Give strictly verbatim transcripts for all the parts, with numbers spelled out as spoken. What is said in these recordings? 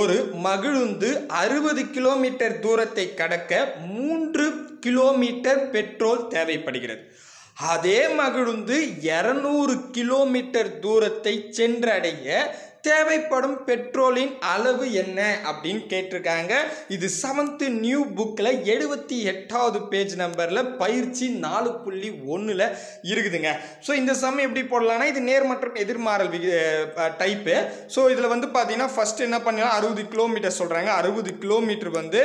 ஒரு மகிழுந்து அறுபது கிலோமீட்டர் தூரத்தை கடக்க மூன்று கிலோமீட்டர் பெட்ரோல் தேவைப்படுகிறது. அதே மகிழுந்து இருநூறு கிலோமீட்டர் தூரத்தை சென்றடைய தேவைப்படும் பெட்ரோலின் அளவு என்ன அப்படின்னு கேட்டிருக்காங்க. இது செவன்த்து நியூ புக்கில் எழுபத்தி எட்டாவது பேஜ் நம்பரில் பயிற்சி நாலு புள்ளி ஒன்றில் இருக்குதுங்க. ஸோ இந்த சமயம் எப்படி போடலாம்னா இது நேர் மற்றும் எதிர்மாறல் டைப்பு. ஸோ இதில் வந்து பார்த்தீங்கன்னா ஃபஸ்ட்டு என்ன பண்ணலாம், அறுபது கிலோமீட்டர் சொல்கிறாங்க, அறுபது கிலோமீட்டர் வந்து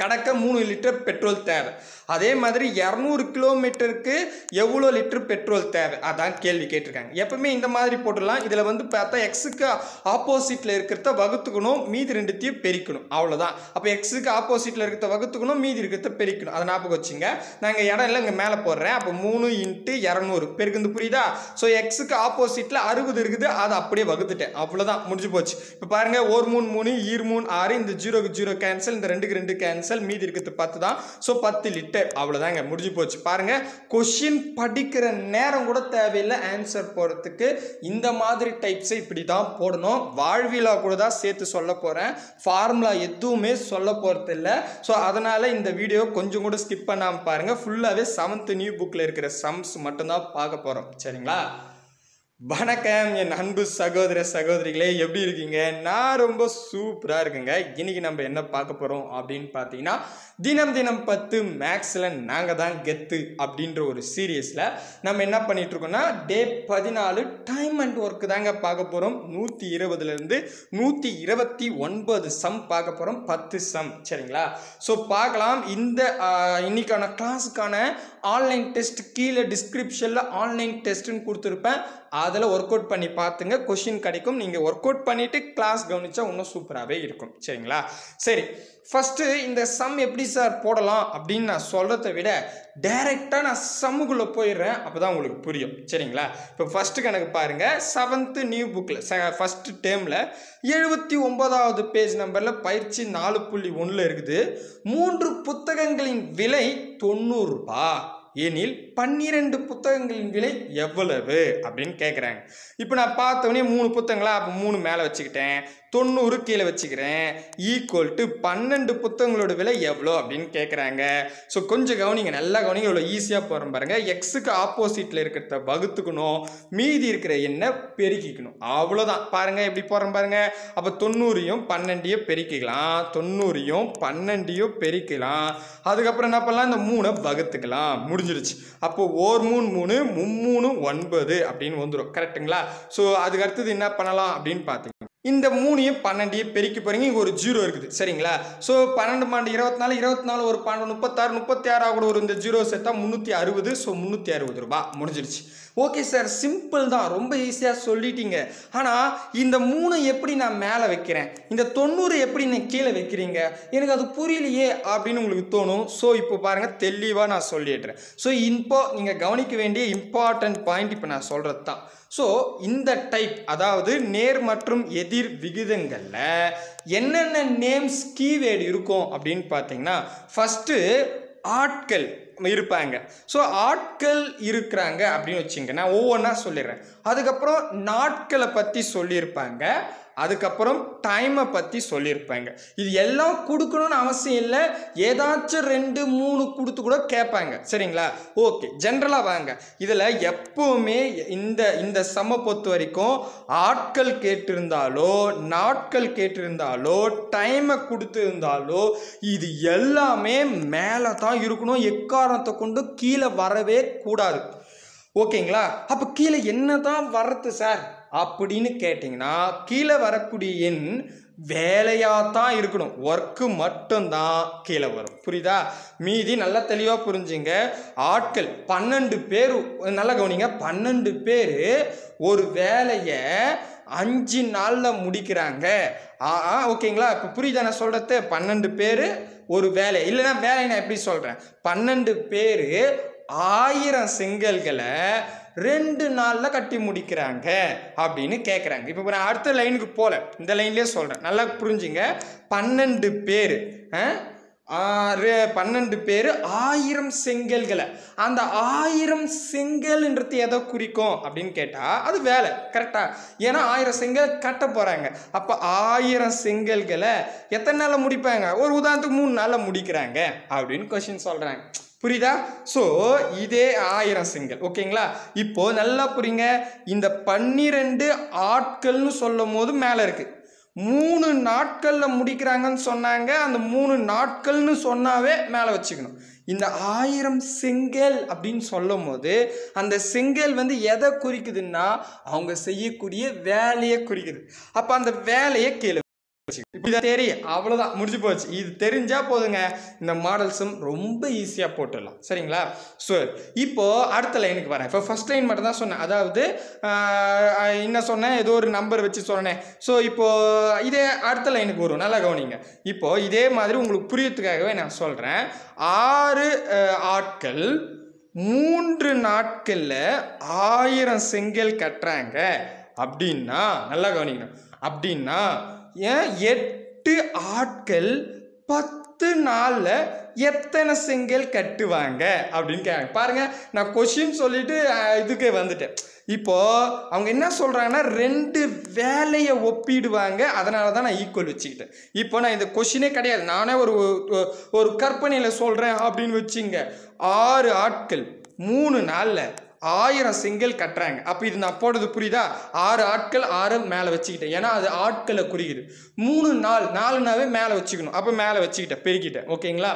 கடக்க மூணு லிட்டர் பெட்ரோல் தேவை. அதே மாதிரி இரநூறு கிலோமீட்டருக்கு எவ்வளோ லிட்டர் பெட்ரோல் தேவை அதான் கேள்வி கேட்டிருக்காங்க. எப்பவுமே இந்த மாதிரி போட்டுடலாம். இதில் வந்து பார்த்தா எக்ஸுக்கு ஆப்போசிட்டில் இருக்கிறத வகுத்துக்கணும், மீதி ரெண்டுத்தையும் பெருக்கணும், அவ்வளோதான். அப்போ எக்ஸுக்கு ஆப்போசிட்டில் இருக்கிறத வகுத்துக்கணும், மீதி இருக்கிறத பெருக்கணும். அதை ஞாபகம் வச்சுங்க. நாங்கள் இடம் இல்லை, இங்கே மேலே போடுறேன். அப்போ மூணு இன்ட்டு இரநூறு பெருக்குது, புரியுதா? ஸோ எக்ஸுக்கு ஆப்போசிட்டில் அறுபது இருக்குது, அதை அப்படியே வகுத்துட்டேன், அவ்வளோதான், முடிஞ்சு போச்சு. இப்போ பாருங்கள், ஒரு மூணு மூணு ஈர் மூணு ஆறு, இந்த ஜீரோக்கு ஜீரோ கேன்சல், இந்த ரெண்டுக்கு ரெண்டு கேன்சல், மீதி இருக்கிறது பத்து தான். ஸோ பத்து லிட்டர், அவ்வளவுதாங்க, முடிஞ்சு போச்சு. பாருங்க, क्वेश्चन படிக்கிற நேரம் கூட தேவையில்லை ஆன்சர் போறதுக்கு. இந்த மாதிரி டைப்ஸ் இப்படி தான் போடணும். வாழ்விலா கூட தான் சேர்த்து சொல்ல போறேன், ஃபார்முலா எதுவுமே சொல்ல போறது இல்லை. ஸோ அதனால இந்த வீடியோ கொஞ்சம் கூட ஸ்கிப் பண்ணாம பாருங்க. ஃபுல்லாவே செவன்த் நியூ புக்ல இருக்கிற சம்ஸ் மட்டும் தான் பார்க்க போறோம், சரிங்களா? வணக்கம் என் அன்பு சகோதர சகோதரிகளே, எப்படி இருக்கீங்க? நான் ரொம்ப சூப்பராக இருக்குங்க. இன்றைக்கி நம்ம என்ன பார்க்க போகிறோம் அப்படின்னு பார்த்தீங்கன்னா, தினம் தினம் பத்து மேக்ஸில் நாங்கள் தான் கெத்து அப்படின்ற ஒரு சீரியஸில் நம்ம என்ன பண்ணிகிட்ருக்கோன்னா டே பதினாலு டைம் அண்ட் ஒர்க்கு தாங்க பார்க்க போகிறோம். நூற்றி இருபதுலேருந்து நூற்றி இருபத்தி ஒன்பது சம் பார்க்க போகிறோம், பத்து சம், சரிங்களா? ஸோ பார்க்கலாம். இந்த இன்றைக்கான கிளாஸுக்கான ஆன்லைன் டெஸ்ட் கீழே டிஸ்கிரிப்ஷனில் ஆன்லைன் டெஸ்ட்டுன்னு கொடுத்துருப்பேன், அதில் ஒர்க் அவுட் பண்ணி பார்த்துங்க, கொஷின் கிடைக்கும். நீங்கள் ஒர்க் அவுட் பண்ணிவிட்டு கிளாஸ் கவனித்தா இன்னும் சூப்பராகவே இருக்கும், சரிங்களா? சரி, ஃபஸ்ட்டு இந்த சம் எப்படி சார் போடலாம் அப்படின்னு நான் சொல்கிறத விட டைரெக்டாக நான் சம்முக்குள்ளே போயிடுறேன், அப்போ தான் உங்களுக்கு புரியும், சரிங்களா? இப்போ ஃபஸ்ட்டு கணக்கு பாருங்கள், செவன்த்து நியூ புக்கில் ஃபஸ்ட்டு டேர்மில் எழுபத்தி ஒன்பதாவது பேஜ் நம்பரில் பயிற்சி நாலு புள்ளி ஒன்றில் இருக்குது. மூன்று புத்தகங்களின் விலை தொண்ணூறுரூபா எனில் பன்னிரெண்டு புத்தகங்களின் விலை எவ்வளவு அப்படின்னு கேட்குறாங்க. இப்போ நான் பார்த்தவொடனே மூணு புத்தகங்களா, அப்போ மூணு மேலே வச்சுக்கிட்டேன், தொண்ணூறு கீழே வச்சுக்கிறேன், ஈக்குவல் டு பன்னெண்டு புத்தகங்களோட விலை எவ்வளோ அப்படின்னு கேட்குறாங்க. ஸோ கொஞ்சம் கவனிங்க, நல்லா கவனிங்க, எவ்வளோ ஈஸியாக போகிறோம் பாருங்கள். எக்ஸுக்கு ஆப்போசிட்டில் இருக்கிறத வகுத்துக்கணும், மீதி இருக்கிற எண்ணை பெருக்கிக்கணும், அவ்வளோதான். பாருங்கள் எப்படி போகிறோம் பாருங்கள். அப்போ தொண்ணூறையும் பன்னெண்டையும் பெருக்கிக்கலாம், தொண்ணூறையும் பன்னெண்டையும் பெருக்கலாம், அதுக்கப்புறம் என்ன பண்ணலாம், இந்த மூணை வகுத்துக்கலாம், முடிஞ்சிருச்சு. அப்போ ஓர் மூணு மூணு மும்மூணு ஒன்பது அப்படின்னு வந்துடும், கரெக்டுங்களா? ஸோ அதுக்கு அடுத்தது என்ன பண்ணலாம் அப்படின்னு பார்த்தீங்கன்னா, இந்த மூணையும் பன்னெண்டையும் பெருக்கி போகிறீங்க, இங்கே ஒரு ஜீரோ இருக்குது, சரிங்களா? ஸோ பன்னெண்டு பாண்டு இருபத்தி நாலு, இருபத்தி நாலு ஒரு பாண்டு முப்பத்தாறு, முப்பத்தி ஆறாக கூட ஒரு இந்த ஜீரோ சேர்த்தா முந்நூற்றி அறுபது. ஸோ முந்நூற்றி அறுபது ரூபா, முடிஞ்சிருச்சு. ஓகே சார், சிம்பிள் தான், ரொம்ப ஈஸியாக சொல்லிட்டீங்க. ஆனால் இந்த மூணு எப்படி நான் மேலே வைக்கிறேன், இந்த தொண்ணூறு எப்படி நான் கீழே வைக்கிறீங்க, எனக்கு அது புரியலையே அப்படின்னு உங்களுக்கு தோணும். ஸோ இப்போ பாருங்கள், தெளிவாக நான் சொல்லிடுறேன். ஸோ இப்போ நீங்கள் கவனிக்க வேண்டிய இம்பார்ட்டன்ட் பாயிண்ட் இப்போ நான் சொல்கிறது தான். ஸோ இந்த டைப், அதாவது நேர் மற்றும் எதிர் விகிதங்களில் என்னென்ன நேம்ஸ் கீவேர்டு இருக்கும் அப்படின்னு பார்த்தீங்கன்னா, ஃபஸ்ட்டு ஆட்கள் இருப்பாங்க. ஸோ ஆட்கள் இருக்கிறாங்க அப்படின்னு வச்சுங்க, நான் ஒவ்வொன்றா சொல்லிடுறேன். அதுக்கப்புறம் நாட்களை பற்றி சொல்லியிருப்பாங்க, அதுக்கப்புறம் டைமை பற்றி சொல்லியிருப்பாங்க. இது எல்லாம் கொடுக்கணும்னு அவசியம் இல்லை, ஏதாச்சும் ரெண்டு மூணு கொடுத்து கூட கேட்பாங்க, சரிங்களா? ஓகே, ஜென்ரலாக வாங்க. இதில் எப்போவுமே இந்த இந்த சம பொறுத்த வரைக்கும் ஆட்கள் கேட்டிருந்தாலோ, நாட்கள் கேட்டிருந்தாலோ, டைமை கொடுத்துருந்தாலோ, இது எல்லாமே மேலே தான் இருக்கணும், எக்காரணத்தை கொண்டு கீழே வரவே கூடாது, ஓகேங்களா? அப்போ கீழே என்ன தான் வர்றது சார் அப்படின்னு கேட்டிங்கன்னா, கீழே வரக்கூடிய எண் வேலையாக தான் இருக்கணும், ஒர்க்கு மட்டும்தான் கீழே வரும், புரியுதா? மீதி நல்லா தெளிவாக புரிஞ்சுங்க. ஆட்கள் பன்னெண்டு பேர், நல்லா கவனிங்க, பன்னெண்டு பேர் ஒரு வேலையை அஞ்சு நாளில் முடிக்கிறாங்க, ஓகேங்களா? இப்போ புரியுதா நான் சொல்கிறது? பன்னெண்டு பேர் ஒரு வேலை, இல்லைன்னா வேலையை நான் எப்படி சொல்கிறேன், பன்னெண்டு பேர் ஆயிரம் செங்கல்களை ரெண்டு நாளில் கட்டி முடிக்கிறாங்க அப்படின்னு கேட்குறாங்க. இப்போ நான் அடுத்த லைனுக்கு போகல, இந்த லைன்லேயே சொல்கிறேன், நல்லா புரிஞ்சுங்க. பன்னெண்டு பேர் பன்னெண்டு பேர் ஆயிரம் செங்கல்களை அந்த ஆயிரம் செங்கல்ன்றது எதை குறிக்கும் அப்படின்னு கேட்டால் அது வேலை கரெக்டாக. ஏன்னா ஆயிரம் செங்கல் கட்ட போகிறாங்க. அப்போ ஆயிரம் செங்கல்களை எத்தனை நாளில் முடிப்பாங்க? ஒரு உதாரணத்துக்கு மூணு நாளில் முடிக்கிறாங்க அப்படின்னு கொஸ்டின் சொல்கிறாங்க. புரியுதா? ஸோ இதே ஆயிரம் செங்கல் ஓகேங்களா. இப்போது நல்லா புரியுங்க, இந்த பன்னிரெண்டு ஆட்கள்னு சொல்லும் போது மேலே இருக்குது, மூணு நாட்களில் முடிக்கிறாங்கன்னு சொன்னாங்க. அந்த மூணு நாட்கள்னு சொன்னாவே மேலே வச்சுக்கணும். இந்த ஆயிரம் செங்கல் அப்படின்னு சொல்லும் போது அந்த செங்கல் வந்து எதை குறிக்குதுன்னா அவங்க செய்யக்கூடிய வேலையை குறிக்குது. அப்போ அந்த வேலையை கேளு. தெரியும், அவ்வளோதான், முடிஞ்சு போச்சு. இது தெரிஞ்சா போதுங்க, இந்த மாடல்ஸும் ரொம்ப ஈஸியாக போட்டுடலாம். சரிங்களா? ஸோ இப்போ அடுத்த லைனுக்கு வரேன். இப்போ ஃபர்ஸ்ட் லைன் மட்டும் தான் சொன்னேன், அதாவது என்ன சொன்னேன், ஏதோ ஒரு நம்பர் வச்சு சொன்னேன். ஸோ இப்போ இதே அடுத்த லைனுக்கு வரும், நல்லா கவனிங்க. இப்போ இதே மாதிரி உங்களுக்கு புரியறதுக்காகவே நான் சொல்கிறேன். ஆறு ஆட்கள் மூன்று நாட்களில் ஆயிரம் செங்கல் கட்டுறாங்க அப்படின்னா, நல்லா கவனிக்கணும், அப்படின்னா எட்டு ஆட்கள் பத்து நாளில் எத்தனை செங்கல் கட்டுவாங்க அப்படின்னு கேட்குறாங்க. பாருங்க, நான் கொஸ்டின் சொல்லிட்டு இதுக்கு வந்துட்டேன். இப்போ அவங்க என்ன சொல்கிறாங்கன்னா ரெண்டு வேலையை ஒப்பிடுவாங்க. அதனால தான் நான் ஈக்குவல் வச்சுக்கிட்டேன். இப்போ நான் இந்த கொஸ்டினே கிடையாது, நானே ஒரு ஒரு கற்பனையில் சொல்கிறேன் அப்படின்னு வச்சுங்க. ஆறு ஆட்கள் மூணு நாளில் ஆயிரம் செங்கல் கட்டுறாங்க. அப்போ இது நான் போடுறது புரியுதா? ஆறு ஆட்கள், ஆறு மேலே வச்சுக்கிட்டேன், ஏன்னா அது ஆட்களை குறிக்குது. மூணு நாள், நாலுனாவே மேலே வச்சுக்கணும். அப்போ மேலே வச்சுக்கிட்டேன், பெருக்கிட்டேன். ஓகேங்களா?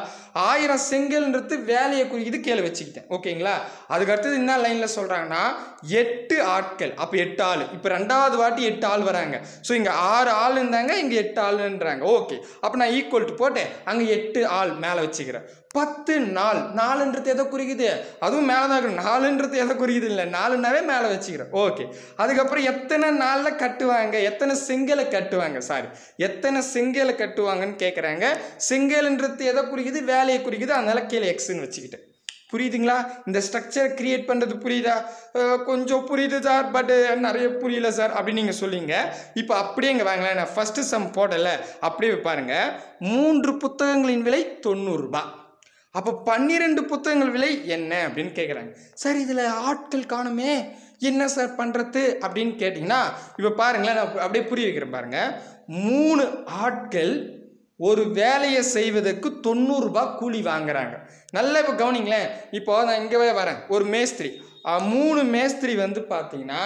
ஆயிரம் செங்கல்ன்றது வேலையை குறிக்குது, கீழே வச்சுக்கிட்டேன். ஓகேங்களா? அதுக்கடுத்தது என்ன லைனில் சொல்கிறாங்கன்னா எட்டு ஆட்கள். அப்போ எட்டு ஆள், இப்போ ரெண்டாவது வாட்டி எட்டு ஆள் வராங்க. ஸோ இங்கே ஆறு ஆள் இருந்தாங்க, இங்கே எட்டு ஆளுன்றாங்க. ஓகே, அப்போ நான் ஈக்குவல் டு போட்டேன், அங்கே எட்டு ஆள் மேலே வச்சுக்கிறேன். பத்து நாள், நாலுன்றது எதை குறிக்குது? அதுவும் மேலே தான் இருக்கணும். நாலுன்றது எதை குறிக்குது? இல்லை, நாலுனாவே மேலே வச்சுக்கிறேன். ஓகே, அதுக்கப்புறம் எத்தனை நாளில் கட்டுவாங்க, எத்தனை செங்கலை கட்டுவாங்க, சாரி எத்தனை செங்கலை கட்டுவாங்கன்னு கேட்குறாங்க. செங்கல்ன்றது எதை குறிக்குது? வேலையை குறிக்குது. அதனால கீழே எக்ஸ்ன்னு வச்சுக்கிட்டேன். புரியுதுங்களா? இந்த ஸ்ட்ரக்சரை கிரியேட் பண்ணுறது புரியுதா? கொஞ்சம் புரியுது சார், பட்டு நிறைய புரியல சார் அப்படின்னு நீங்கள் சொல்லிங்க. இப்போ அப்படியே இங்கே வாங்களேன், நான் ஃபஸ்ட்டு சம் போடலை, அப்படியே பாருங்கள். மூன்று புத்தகங்களின் விலை தொண்ணூறுரூபா. அப்போ பன்னிரெண்டு புத்தகங்கள் விலை என்ன அப்படின்னு கேட்குறாங்க. சார் இதில் ஆட்கள் காணுமே, என்ன சார் பண்ணுறது அப்படின்னு கேட்டிங்கன்னா, இப்போ பாருங்களேன், நான் அப்படியே புரிய வைக்கிறேன் பாருங்கள். மூணு ஆட்கள் ஒரு வேலையை செய்வதற்கு தொண்ணூறுரூபா கூலி வாங்குறாங்க. நல்லா இப்போ கவனிங்களேன். இப்போ நான் இங்கேவே வரேன், ஒரு மேஸ்திரி, மூணு மேஸ்திரி வந்து பார்த்தீங்கன்னா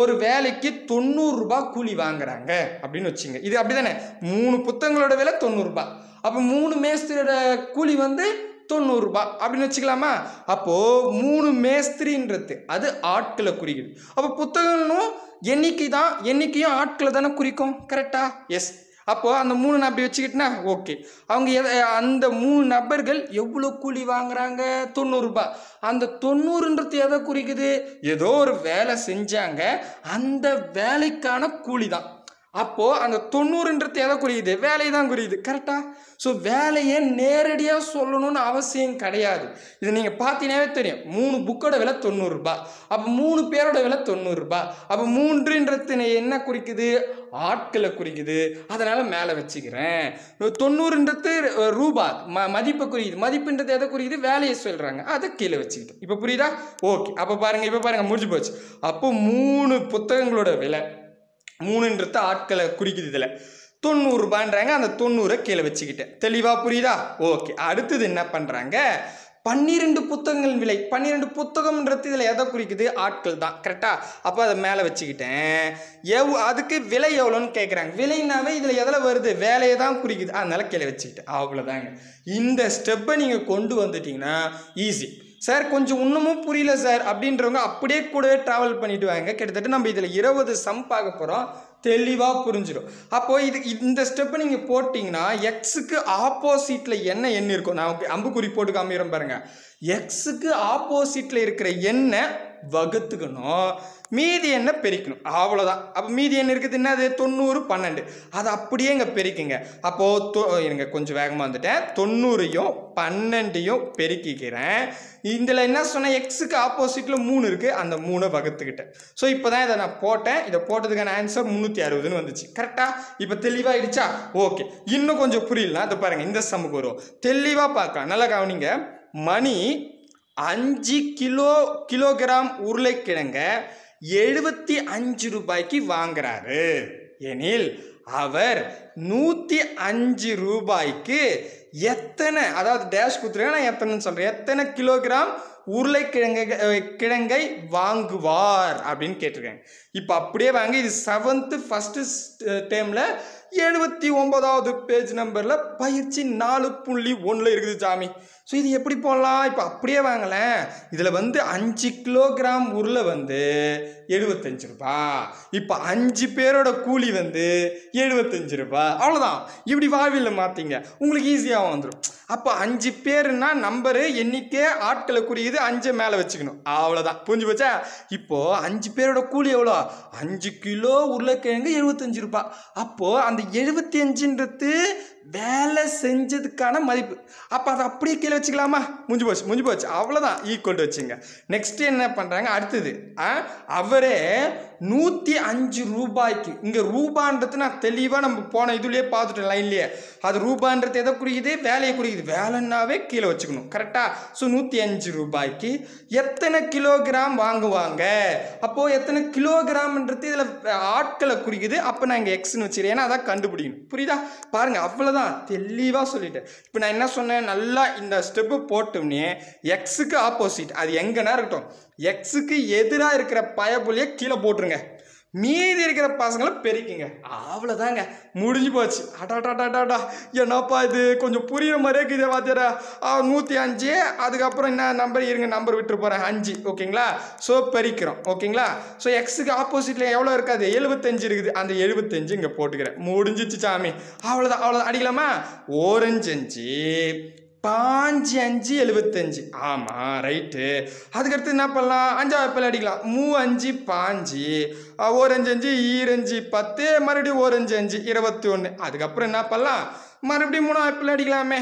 ஒரு வேலைக்கு தொண்ணூறுரூபா கூலி வாங்குறாங்க அப்படின்னு வச்சுங்க. இது அப்படி தானே? மூணு புத்தகங்களோட விலை தொண்ணூறுரூபா, அப்போ மூணு மேஸ்திரியோட கூலி வந்து தொண்ணூறுரூபா அப்படின்னு வச்சுக்கலாமா? அப்போது மூணு மேஸ்திரின்றது அது ஆட்களை குறிக்குது. அப்போ புத்தகங்களும் எண்ணிக்கை தான், எண்ணிக்கையும் ஆட்களை தானே குறிக்கும். கரெக்டா? எஸ். அப்போது அந்த மூணு நபர் வச்சுக்கிட்டுனா ஓகே, அவங்க எதை அந்த மூணு நபர்கள் எவ்வளோ கூலி வாங்குறாங்க? தொண்ணூறுரூபா. அந்த தொண்ணூறுன்றது எதை குறிக்குது? ஏதோ ஒரு வேலை செஞ்சாங்க, அந்த வேலைக்கான கூலி தான். அப்போது அந்த தொண்ணூறுன்றது எதை குறியுது? வேலையை தான் குறியுது. கரெக்டாக? ஸோ வேலையை நேரடியாக சொல்லணும்னு அவசியம் கிடையாது. இது நீங்கள் பார்த்தீங்கன்னாவே தெரியும். மூணு புக்கோட விலை தொண்ணூறுரூபா, அப்போ மூணு பேரோட விலை தொண்ணூறுரூபா. அப்போ மூன்றுன்றது என்ன குறிக்குது? ஆட்களை குறிக்குது. அதனால் மேலே வச்சுக்கிறேன். தொண்ணூறுன்றது ரூபா ம மதிப்பை குறிக்குது. மதிப்புன்றது எதை குறிக்குது? வேலையை சொல்கிறாங்க, அதை கீழே வச்சுக்கிட்டு. இப்போ புரியுதா? ஓகே. அப்போ பாருங்கள், இப்போ பாருங்கள், முடிஞ்சு போச்சு. அப்போ மூணு புத்தகங்களோட விலை, மூணுன்றது ஆட்களை குறிக்குது, இதில் தொண்ணூறுரூபான்றாங்க. அந்த தொண்ணூறை கீழே வச்சுக்கிட்டேன். தெளிவாக புரியுதா? ஓகே. அடுத்தது என்ன பண்ணுறாங்க? பன்னிரெண்டு புத்தகங்கள் விலை. பன்னிரெண்டு புத்தகம்ன்றது இதில் எதை குறிக்குது? ஆட்கள் தான். கரெக்டாக? அப்போ அதை மேலே வச்சுக்கிட்டேன். எவ் அதுக்கு விலை எவ்வளோன்னு கேட்குறாங்க. விலைனாவே இதில் எதில் வருது? வேலையை தான் குறிக்குது. அதனால் கீழே வச்சுக்கிட்டேன். அவ்வளோதாங்க. இந்த ஸ்டெப்பை நீங்கள் கொண்டு வந்துட்டிங்கன்னா ஈஸி. சார் கொஞ்சம் இன்னமும் புரியல சார் அப்படின்றவங்க அப்படியே கூடவே ட்ராவல் பண்ணிட்டு வாங்க. கிட்டத்தட்ட நம்ம இதில் இருபது சம் பார்க்க போகிறோம். தெளிவாக புரிஞ்சிடும். அப்போது இது இந்த ஸ்டெப்பை நீங்கள் போட்டிங்கன்னா எக்ஸுக்கு ஆப்போசிட்டில் என்ன எண்ணு இருக்கும், நான் அம்புக்குறி போட்டு காமிக்கிறேன் பாருங்கள். एक्सुक्कु आपोजिट्ल इरुक्किर एण्ण वगुत्तुकणुम மீதி என்ன பெருக்கணும் அவ்வளவுதான் அப்ப மீதி என்ன இருக்குது என்னது தொண்ணூறு பன்னிரண்டு அது அப்படியே இங்க பெருக்குங்க அப்போ இங்க கொஞ்சம் வேகமா வந்துட்டேன் தொண்ணூறு ஐயும் பன்னிரண்டு ஐயும் பெருக்கிக்கிறேன் இந்தல என்ன சொன்னா x க்கு ஆப்போசிட்ல மூணு இருக்கு அந்த மூணை வகுத்துக்கிட்டேன் சோ இப்போதான் இத நான் போட்டேன் இத போட்டதுக்கான ஆன்சர் முந்நூற்று அறுபது னு வந்துச்சு கரெக்ட்டா இப்போ தெளிவா ஆயிடுச்சா ஓகே இன்னும் கொஞ்சம் புரியலனா அத பாருங்க இந்த சம்முக்கு வரும் தெளிவா பார்க்க நல்லா கவனிங்க மணி அஞ்சு கிலோ கிலோகிராம் உருளைக்கிழங்க எழுபத்தி அஞ்சு ரூபாய்க்கு வாங்குறாரு எனில் அவர் நூத்தி அஞ்சு ரூபாய்க்கு எத்தனை அதாவது டேஷ் குத்துறேன் நான் எத்தனைன்னு சொல்றேன் எத்தனை கிலோகிராம் உருளைக்கிழங்கை கிழங்கை வாங்குவார் அப்படின்னு கேட்டிருக்காங்க இப்போ அப்படியே வாங்க இது செவன்த்து ஃபஸ்ட்டு டேர்மில் எழுபத்தி ஒன்பதாவது பேஜ் நம்பரில் பயிற்சி நாலு புள்ளி ஒன்றில் இருக்குது சாமி ஸோ இது எப்படி போடலாம் இப்போ அப்படியே வாங்கலேன் இதில் வந்து அஞ்சு கிலோகிராம் உருளை வந்து எழுபத்தஞ்சு ரூபா இப்போ அஞ்சு பேரோட கூலி வந்து எழுபத்தஞ்சு ரூபா அவ்வளோதான் இப்படி வாழ்வில் மாற்றிங்க உங்களுக்கு ஈஸியாக வந்துடும் அப்போ அஞ்சு பேருன்னா நம்பரு எண்ணிக்கை ஆட்களை குறியுது அஞ்சு மேலே வச்சுக்கணும் அவ்வளோதான் புரிஞ்சு போச்சா இப்போது அஞ்சு பேரோட கூலி எவ்வளோ அஞ்சு கிலோ உருளைக்கிழங்கு எழுபத்தஞ்சு ரூபா அப்போது அந்த எழுபத்தி அஞ்சுன்றது வேலை செஞ்சதுக்கான மதிப்பு அப்போ அதை அப்படியே கீழே வச்சுக்கலாமா முடிஞ்சு போச்சு முடிஞ்சு போச்சு அவ்வளோதான் ஈக்குவல் டு வச்சுங்க நெக்ஸ்ட் என்ன பண்ணுறாங்க அடுத்தது அவரே நூற்றி அஞ்சு ரூபாய்க்கு இங்கே ரூபான்றது நான் தெளிவாக நம்ம போன இதுலேயே பார்த்துட்டேன் லைன்லேயே அது ரூபான்றது எதை குறிக்குது வேலையை குறிக்குது வேலைன்னாவே கீழே வச்சுக்கணும் கரெக்டாக ஸோ நூற்றி அஞ்சு ரூபாய்க்கு எத்தனை கிலோகிராம் வாங்குவாங்க அப்போது எத்தனை கிலோகிராம்ன்றது இதில் ஆட்களை குறிக்குது அப்போ நான் இங்கே எக்ஸ்ன்னு வச்சுக்கிறேன் ஏன்னா அதான் கண்டுபிடிக்கணும் புரியுதா பாருங்கள் அவ்வளோ தான் தெளிவாக சொல்லிட்டேன் இப்போ நான் என்ன சொன்னேன் நல்லா இந்த ஸ்டெப்பு போட்டோம்னே எக்ஸுக்கு ஆப்போசிட் அது எங்கன்னா இருக்கட்டும் எக்ஸுக்கு எதிராக இருக்கிற பயபுலியை கீழே போட்டுருங்க மீதி இருக்கிற பசங்களை பெருக்குங்க அவ்வளோதாங்க முடிஞ்சு போச்சு அடாடாடாடாடா என்னப்பா இது கொஞ்சம் புரியுற மாதிரியே இருக்குது பார்த்துடா நூற்றி அஞ்சு அதுக்கப்புறம் என்ன நம்பர் இருங்க நம்பர் விட்டு போகிறேன் அஞ்சு ஓகேங்களா ஸோ பெருக்கிறோம் ஓகேங்களா ஸோ எக்ஸுக்கு ஆப்போசிட்டில் எவ்வளோ இருக்காது எழுபத்தஞ்சு இருக்குது அந்த எழுபத்தஞ்சு இங்கே போட்டுக்கிறேன் முடிஞ்சிச்சு சாமி அவ்வளோதான் அவ்வளோதான் அடிக்கலாமா ஓரஞ்சு அஞ்சு பாஞ்சு அஞ்சு எழுபத்தஞ்சு ஆமாம் ரைட்டு அதுக்கடுத்து என்ன பண்ணலாம் அஞ்சாவது பல்ல அடிக்கலாம் மூ அஞ்சு பாஞ்சு ஒரு அஞ்சு அஞ்சு ஈரஞ்சு பத்து மறுபடியும் ஒரு அஞ்சு அஞ்சு இருபத்தி ஒன்று அதுக்கப்புறம் என்ன பண்ணலாம் மறுபடியும் மூணாவது பல்ல அடிக்கலாமே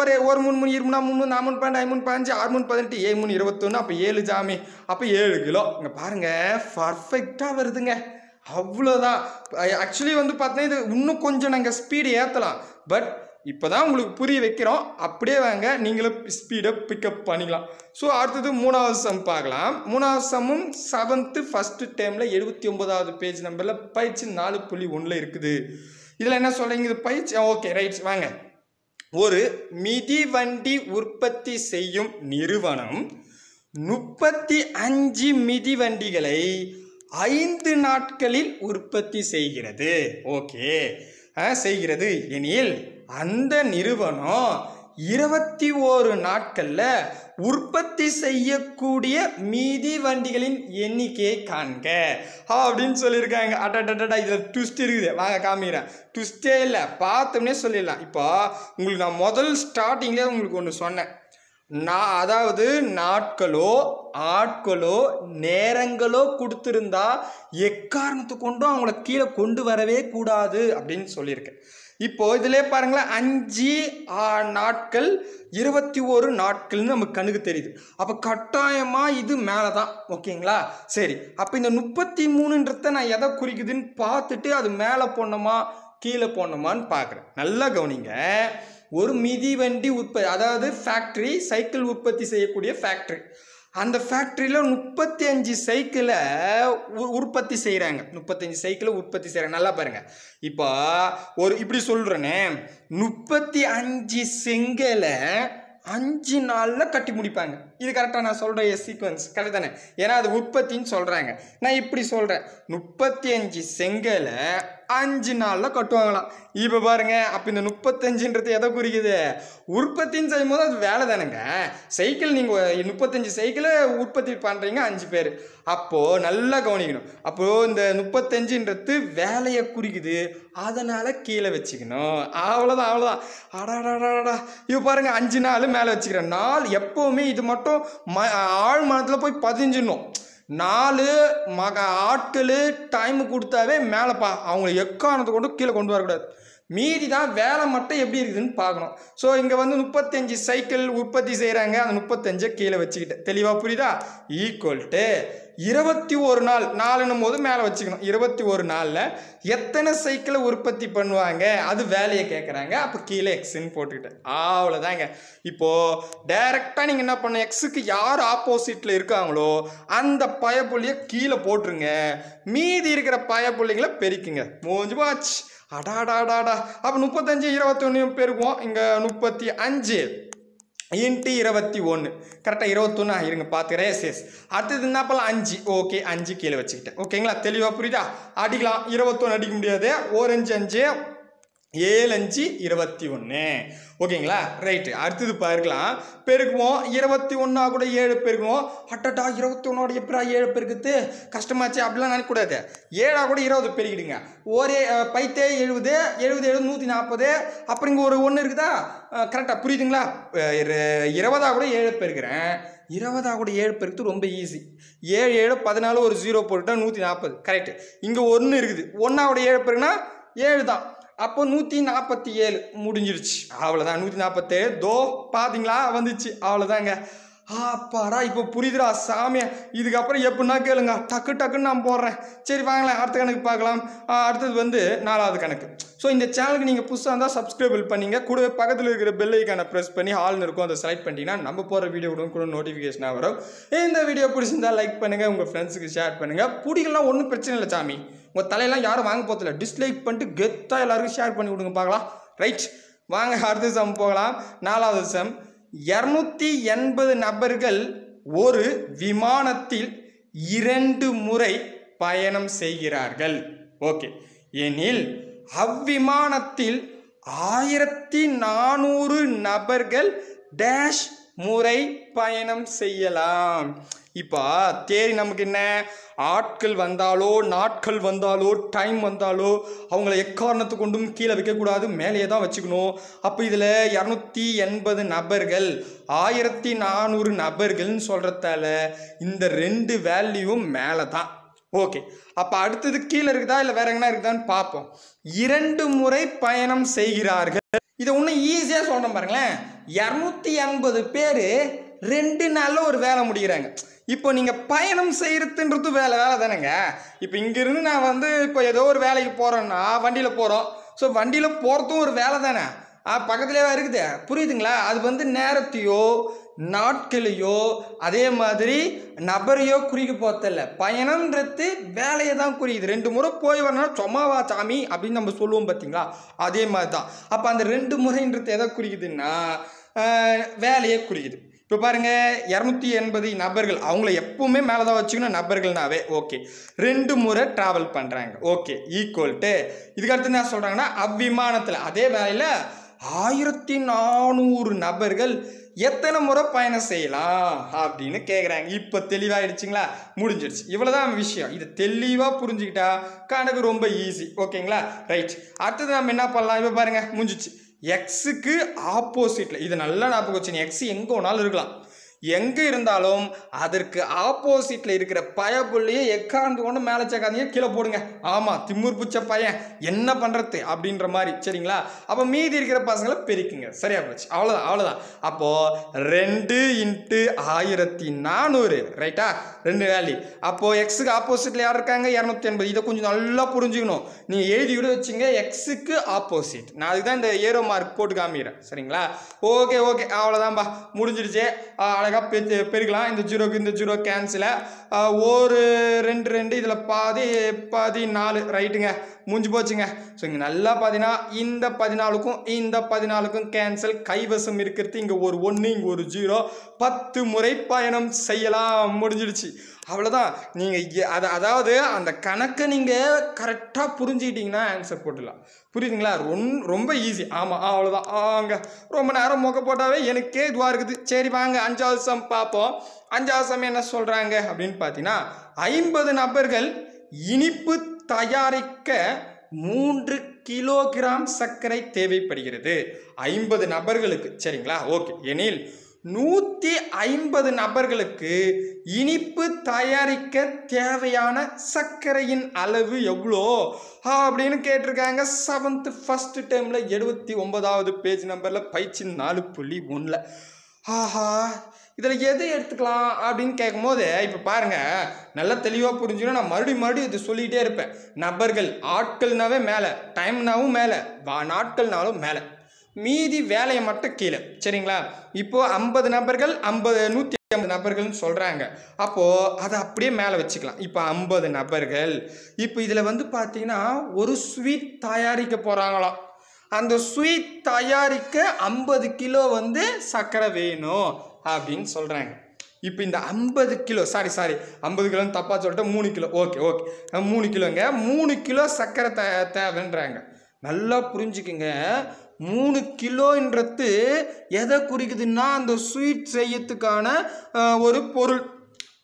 ஒரே ஒரு மூணு மூணு இருமுனா மூணு நான் மூணு பன்னெண்டு ஐமூணு பாஞ்சு ஆறு மூணு பதினெட்டு ஏழு மூணு இருபத்தொன்று அப்போ ஏழு ஜாமி அப்போ ஏழு கிலோ இங்கே பாருங்கள் பர்ஃபெக்டாக வருதுங்க அவ்வளோதான் ஆக்சுவலி வந்து பார்த்தீங்கன்னா இது இன்னும் கொஞ்சம் நாங்கள் ஸ்பீடு ஏற்றலாம் பட் இப்போ தான் உங்களுக்கு புரிய வைக்கிறோம் அப்படியே வாங்க நீங்களும் ஸ்பீடை பிக்கப் பண்ணிக்கலாம் ஸோ அடுத்தது மூணாவது சம் பார்க்கலாம் மூணாவது சம்மும் செவன்த்து ஃபஸ்ட்டு டைமில் எழுபத்தி ஒன்பதாவது பேஜ் நம்பரில் பயிற்சி நாலு புள்ளி ஒன்றில் இருக்குது இதில் என்ன சொல்கிறீங்க இது பயிற்சி ஓகே ரைட்ஸ் வாங்க ஒரு மிதிவண்டி உற்பத்தி செய்யும் நிறுவனம் முப்பத்தி அஞ்சு மிதிவண்டிகளை ஐந்து நாட்களில் உற்பத்தி செய்கிறது ஓகே செய்கிறது எனில் அந்த நிறுவனம் இருபத்தி ஓரு நாட்களில் உற்பத்தி செய்யக்கூடிய மீதி வண்டிகளின் எண்ணிக்கையை காண்க அப்படின்னு சொல்லியிருக்காங்க அட்டா இதில் ட்விஸ்ட் இருக்குது வாங்க காமிக்கிறேன் ட்விஸ்டே இல்லை பார்த்தோம்னே சொல்லிடலாம் இப்போ உங்களுக்கு நான் முதல் ஸ்டார்டிங்கில் உங்களுக்கு ஒன்று சொன்னேன் நான் அதாவது நாட்களோ ஆட்களோ நேரங்களோ கொடுத்துருந்தா எக்காரணத்து கொண்டும் அவங்கள கீழே கொண்டு வரவே கூடாது அப்படின்னு சொல்லியிருக்கேன் இப்போது இதிலே பாருங்களேன் அஞ்சு நாட்கள் இருபத்தி ஒரு நாட்கள்னு நமக்கு கண்ணுக்கு தெரியுது அப்போ கட்டாயமாக இது மேலே தான் ஓகேங்களா சரி அப்போ இந்த முப்பத்தி மூணுன்றத நான் எதை குறிக்குதுன்னு பார்த்துட்டு அது மேலே போடணுமா கீழே போடணுமான்னு பார்க்குறேன் நல்லா கவனிங்க ஒரு மிதிவண்டி உற்பத்தி அதாவது ஃபேக்ட்ரி சைக்கிள் உற்பத்தி செய்யக்கூடிய ஃபேக்ட்ரி அந்த ஃபேக்ட்ரியில் முப்பத்தி அஞ்சு சைக்கிளை உற்பத்தி செய்கிறாங்க முப்பத்தஞ்சு சைக்கிளை உற்பத்தி செய்கிறாங்க நல்லா பாருங்கள் இப்போ ஒரு இப்படி சொல்கிறேனே முப்பத்தி அஞ்சு செங்கலை அஞ்சு நாளில் கட்டி முடிப்பாங்க இது கரெக்டாக நான் சொல்கிற சீக்வன்ஸ் கரெக்ட் தானே ஏன்னா அது உற்பத்தின்னு சொல்கிறாங்க நான் இப்படி சொல்கிறேன் முப்பத்தி அஞ்சு செங்கலை अंज नाल कट्टुवांगला इप्पो पारुंगा अप्पो इंद मुप्पत्तंजु एदा कुरिक्कुदु उत्पत्ति सेयुम्पोधु अदु वेलै तानुंगा सैकिल नींगा मुप्पत्तंजु सैकिल उत्पत्ति पण्रींगा अंजु पेर अप्पो नल्ला गवनिक्कणुम अप्पो इंद मुप्पत्तंजुன்றது वेलैय कुरिक्कुदु अदनाल कीळे वेच्चिकणुम अव्वलुதான் अव्वलुதான் अडडडडा इप्पो पारुंगा अंजु नाल मेले वेच्चिक्कறேன் नाल एप्पोवुमे इदु मट्टुम आळ் மனத்துல போய் பதிஞ்சிரணும் நாலு மக ஆட்கள் டைம் கொடுத்தாவே மேலப்பா அவங்க எக்காரணத்தை கொண்டு கீழே கொண்டு வரக்கூடாது மீதி தான் வேலை மட்டும் எப்படி இருக்குதுன்னு பார்க்கணும் ஸோ இங்கே வந்து முப்பத்தஞ்சு சைக்கிள் உற்பத்தி செய்கிறாங்க அந்த முப்பத்தஞ்சை கீழே வச்சுக்கிட்டு தெளிவாக புரியுதா ஈக்குவல் டு இருபத்தி ஒரு நாள் நாலுன்னும் போது மேலே வச்சுக்கணும் இருபத்தி ஒரு நாளில் எத்தனை சைக்கிளை உற்பத்தி பண்ணுவாங்க அது வேலையை கேட்குறாங்க அப்போ கீழே எக்ஸுன்னு போட்டுக்கிட்டு அவ்வளோதாங்க இப்போது டைரெக்டாக நீங்கள் என்ன பண்ண எக்ஸுக்கு யார் ஆப்போசிட்டில் இருக்காங்களோ அந்த பயப்புள்ளியை கீழே போட்டுருங்க மீதி இருக்கிற பயப்புள்ளிங்களை பெருக்குங்க மூஞ்சு போச்சு அடாடாடாடா அப்போ முப்பத்தஞ்சு இருபத்தி ஒன்றையும் பெருக்குவோம் இங்கே முப்பத்தி அஞ்சு इंटू इवती करेक्टा इवतना पाकर अतल अंजु ओके अंजु की वचिकटे ओकेदा अटिकल इवतो अटिका ओर अंजु ऐलंजी इवती ओके रईट अतम इवती अटटा इवतोड़ा एपरा ऐसे कष्टमा अब निकूड़ा ऐड़ाकूट इवेंगे ओर पैते एलुद एलुद नूती नापद अभी इंकोदा करेक्टा पुरीदा इवदाकूट ऐसे இருபது ஏழு ரொம்ப ஈஸி ஏழு பதினாலு ஒரு ஜீரோ போட்டுட்டா நூற்று நாற்பது கரெக்ட் இங்க ஒன்று இருக்குது ஒன்று ஏழு பெருக்குனா ஏழு தான் அப்போ நூற்று நாற்பத்தி ஏழு முடிஞ்சிருச்சு அவ்வளவுதான் நூற்று நாற்பத்தி ஏழு தோ பாத்தீங்களா வந்துச்சு அவ்வளவுதாங்க ஆப்பாடா இப்போ புரியுதுடா சாமியா இதுக்கு அப்புறம் எப்படின்னா கேளுங்க டக்கு டக்குன்னு நான் போடுறேன் சரி வாங்களேன் அடுத்த கணக்கு பார்க்கலாம் அடுத்தது வந்து நாலாவது கணக்கு ஸோ இந்த சேனலுக்கு நீங்கள் புதுசாக இருந்தால் சப்ஸ்கிரைப் பண்ணிங்க கூடவே பக்கத்தில் இருக்கிற பெல் ஐக்கானை ப்ரெஸ் பண்ணி ஆல்னு இருக்கும் அதை செலக்ட் பண்ணிட்டீங்கன்னா நம்ம போகிற வீடியோ கூட கூட நோட்டிஃபிகேஷனாக வரும் இந்த வீடியோ பிடிச்சிருந்தால் லைக் பண்ணுங்கள் உங்கள் ஃப்ரெண்ட்ஸுக்கு ஷேர் பண்ணுங்கள் பிடிக்கலாம் ஒன்றும் பிரச்சனை இல்லை சாமி உங்கள் தலையெல்லாம் யாரும் வாங்க போதில்லை டிஸ்லைக் பண்ணிட்டு கெத்தாக எல்லாருக்கும் ஷேர் பண்ணி விடுங்க பார்க்கலாம் ரைட் வாங்க அடுத்த சம் போகலாம் நாலாவது சம் இருநூற்றி எண்பது நபர்கள் ஒரு விமானத்தில் இரண்டு முறை பயணம் செய்கிறார்கள் ஓகே எனில் அவ்விமானத்தில் ஆயிரத்தி நானூறு நபர்கள் டேஷ் முறை பயணம் செய்யலாம் இப்போ தேரி நமக்கு என்ன ஆட்கள் வந்தாலோ நாட்கள் வந்தாலோ டைம் வந்தாலோ அவங்களை எக்காரணத்து கொண்டும் கீழே வைக்கக்கூடாது மேலேயே தான் வச்சுக்கணும் அப்போ இதில் இரநூத்தி எண்பது நபர்கள் ஆயிரத்தி நானூறு நபர்கள்னு சொல்கிறதால இந்த ரெண்டு வேல்யூவும் மேலே தான் ஓகே அப்போ அடுத்தது கீழே இருக்குதா இல்லை வேற எங்கன்னா இருக்குதான்னு பார்ப்போம் இரண்டு முறை பயணம் செய்கிறார்கள் இதை ஒன்றும் ஈஸியாக சொல்கிறேன் பாருங்களேன் இரநூத்தி எண்பது பேர் ரெண்டு நாளில் ஒரு வேலை முடிக்கிறாங்க இப்போ நீங்கள் பயணம் செய்கிறதுன்றது வேலை வேலை தானேங்க இப்போ இங்கேருந்து நான் வந்து இப்போ ஏதோ ஒரு வேலைக்கு போகிறேன்னா வண்டியில் போகிறோம் ஸோ வண்டியில் போகிறதும் ஒரு வேலை தானே ஆ பக்கத்துலேயே இருக்குது புரியுதுங்களா அது வந்து நேரத்தையோ நாட்களையோ அதே மாதிரி நபரையோ குறிக்க போதில்ல பயணம்ன்றது வேலையை தான் குறிக்குது ரெண்டு முறை போய் வரணும் சும்மாவா சாமி அப்படின்னு நம்ம சொல்லுவோம் பார்த்தீங்களா அதே மாதிரி தான் அப்போ அந்த ரெண்டு முறைன்றது எதை குறிக்குதுன்னா வேலையை குறிக்குது இப்போ பாருங்கள் இரநூத்தி எண்பது நபர்கள் அவங்கள எப்பவுமே மேலே தான் வச்சுக்கணும் நபர்கள்னாவே ஓகே ரெண்டு முறை ட்ராவல் பண்ணுறாங்க ஓகே ஈக்குவல்ட்டு இதுக்கடுத்து என்ன சொல்கிறாங்கன்னா அவ்விமானத்தில் அதே வேலையில் ஆயிரத்தி நானூறு நபர்கள் எத்தனை முறை பயணம் செய்யலாம் அப்படின்னு கேட்குறாங்க இப்போ தெளிவாகிடுச்சிங்களா முடிஞ்சிடுச்சு இவ்வளோதான் விஷயம் இது தெளிவாக புரிஞ்சுக்கிட்டா கணக்கு ரொம்ப ஈஸி ஓகேங்களா ரைட் அடுத்தது நம்ம என்ன பண்ணலாம் இப்போ பாருங்கள் முடிஞ்சிச்சு எக்ஸுக்கு ஆப்போசிட்டில் இது நல்லா ஞாபகம் வச்சுங்க எக்ஸ் எங்கே ஒன்றாலும் இருக்கலாம் எங்கே இருந்தாலும் அதற்கு ஆப்போசிட்டில் இருக்கிற பயப்புள்ளையே எக்காந்து கொண்டு மேலே சேர்க்காதீங்க கீழே போடுங்க ஆமாம் திமுர் பிடிச்ச பையன் என்ன பண்ணுறது அப்படின்ற மாதிரி சரிங்களா அப்போ மீதி இருக்கிற பசங்களை பெருக்குங்க சரியா போச்சு அவ்வளோதான் அவ்வளோதான் அப்போது ரெண்டு இன்ட்டு ஆயிரத்தி நானூறு ரைட்டா ரெண்டு வேல்யூ அப்போது எக்ஸுக்கு ஆப்போசிட்டில் யார் இருக்காங்க இரநூத்தி எண்பது இதை கொஞ்சம் நல்லா புரிஞ்சுக்கணும் நீங்கள் எழுதி விட வச்சுங்க எக்ஸுக்கு ஆப்போசிட் நான் அதுக்கு தான் இந்த ஏரோ மார்க் போட்டு காமிக்கிறேன் சரிங்களா ஓகே ஓகே அவ்வளோதான்பா முடிஞ்சிடுச்சு பெருக்கலாம் இந்த ஜீரோக்கு இந்த ஜீரோ கேன்சல் ஒரு ரெண்டு ரெண்டு இதில் பாதி பதினாலு ரைட்டுங்க முடிஞ்சு போச்சுங்க ஸோ இங்கே நல்லா பார்த்தீங்கன்னா இந்த பதினாலுக்கும் இந்த பதினாலுக்கும் கேன்சல் கைவசம் இருக்கிறது இங்கே ஒரு ஒன்று இங்கே ஒரு ஜீரோ பத்து முறை பயணம் செய்யலாம் முடிஞ்சிடுச்சு அவ்வளவுதான். நீங்கள் அதை அதாவது அந்த கணக்கை நீங்கள் கரெக்டாக புரிஞ்சுக்கிட்டிங்கன்னா ஆன்சர் போட்டுடலாம். புரியுதுங்களா? ரொம் ரொம்ப ஈஸி. ஆமாம், அவ்வளோதான். ஆங்க ரொம்ப நேரம் மொக்க போட்டாவே எனக்கே இதுவாக இருக்குது. சரி வாங்க அஞ்சாவது சம் பார்ப்போம். அஞ்சாவது சம் என்ன சொல்கிறாங்க அப்படின்னு பார்த்தீங்கன்னா, ஐம்பது நபர்கள் இனிப்பு தயாரிக்க மூன்று கிலோகிராம் சர்க்கரை தேவைப்படுகிறது. ஐம்பது நபர்களுக்கு சரிங்களா? ஓகே. எனில் நூற்றி ஐம்பது நபர்களுக்கு இனிப்பு தயாரிக்க தேவையான சர்க்கரையின் அளவு எவ்வளோ அப்படின்னு கேட்டிருக்காங்க. செவன்த்து ஃபஸ்ட்டு டைமில் எழுபத்தி ஒன்பதாவது பேஜ் நம்பரில் பயிற்சி நாலு புள்ளி ஒன்றில். ஆஹா, இதில் எது எடுத்துக்கலாம் அப்படின்னு கேட்கும் போது இப்போ பாருங்கள், நல்லா தெளிவாக புரிஞ்சுன்னா நான் மறுபடியும் மறுபடியும் இது சொல்லிகிட்டே இருப்பேன். நபர்கள் ஆட்கள்னாவே மேலே, டைம்னாவும் மேலே, நாட்கள்னாலும் மேலே, மீதி வேலையை மட்டும் கீழே. சரிங்களா? இப்போது ஐம்பது நபர்கள் ஐம்பது நூற்றி ஐம்பது நபர்கள்னு சொல்கிறாங்க. அப்போது அதை அப்படியே மேலே வச்சுக்கலாம். இப்போ ஐம்பது நபர்கள். இப்போ இதில் வந்து பார்த்தீங்கன்னா ஒரு ஸ்வீட் தயாரிக்க போகிறாங்களாம். அந்த ஸ்வீட் தயாரிக்க ஐம்பது கிலோ வந்து சர்க்கரை வேணும் அப்படின்னு சொல்கிறாங்க. இப்போ இந்த ஐம்பது கிலோ சாரி சாரி ஐம்பது கிலோன்னு தப்பாக சொல்லிட்டு மூணு கிலோ ஓகே ஓகே மூணு கிலோங்க மூணு கிலோ சர்க்கரை தே தேவைன்றாங்க. நல்லா புரிஞ்சுக்குங்க. மூணு கிலோன்றது எதை குறிக்குதுன்னா அந்த ஸ்வீட் செய்யறதுக்கான ஒரு பொருள்.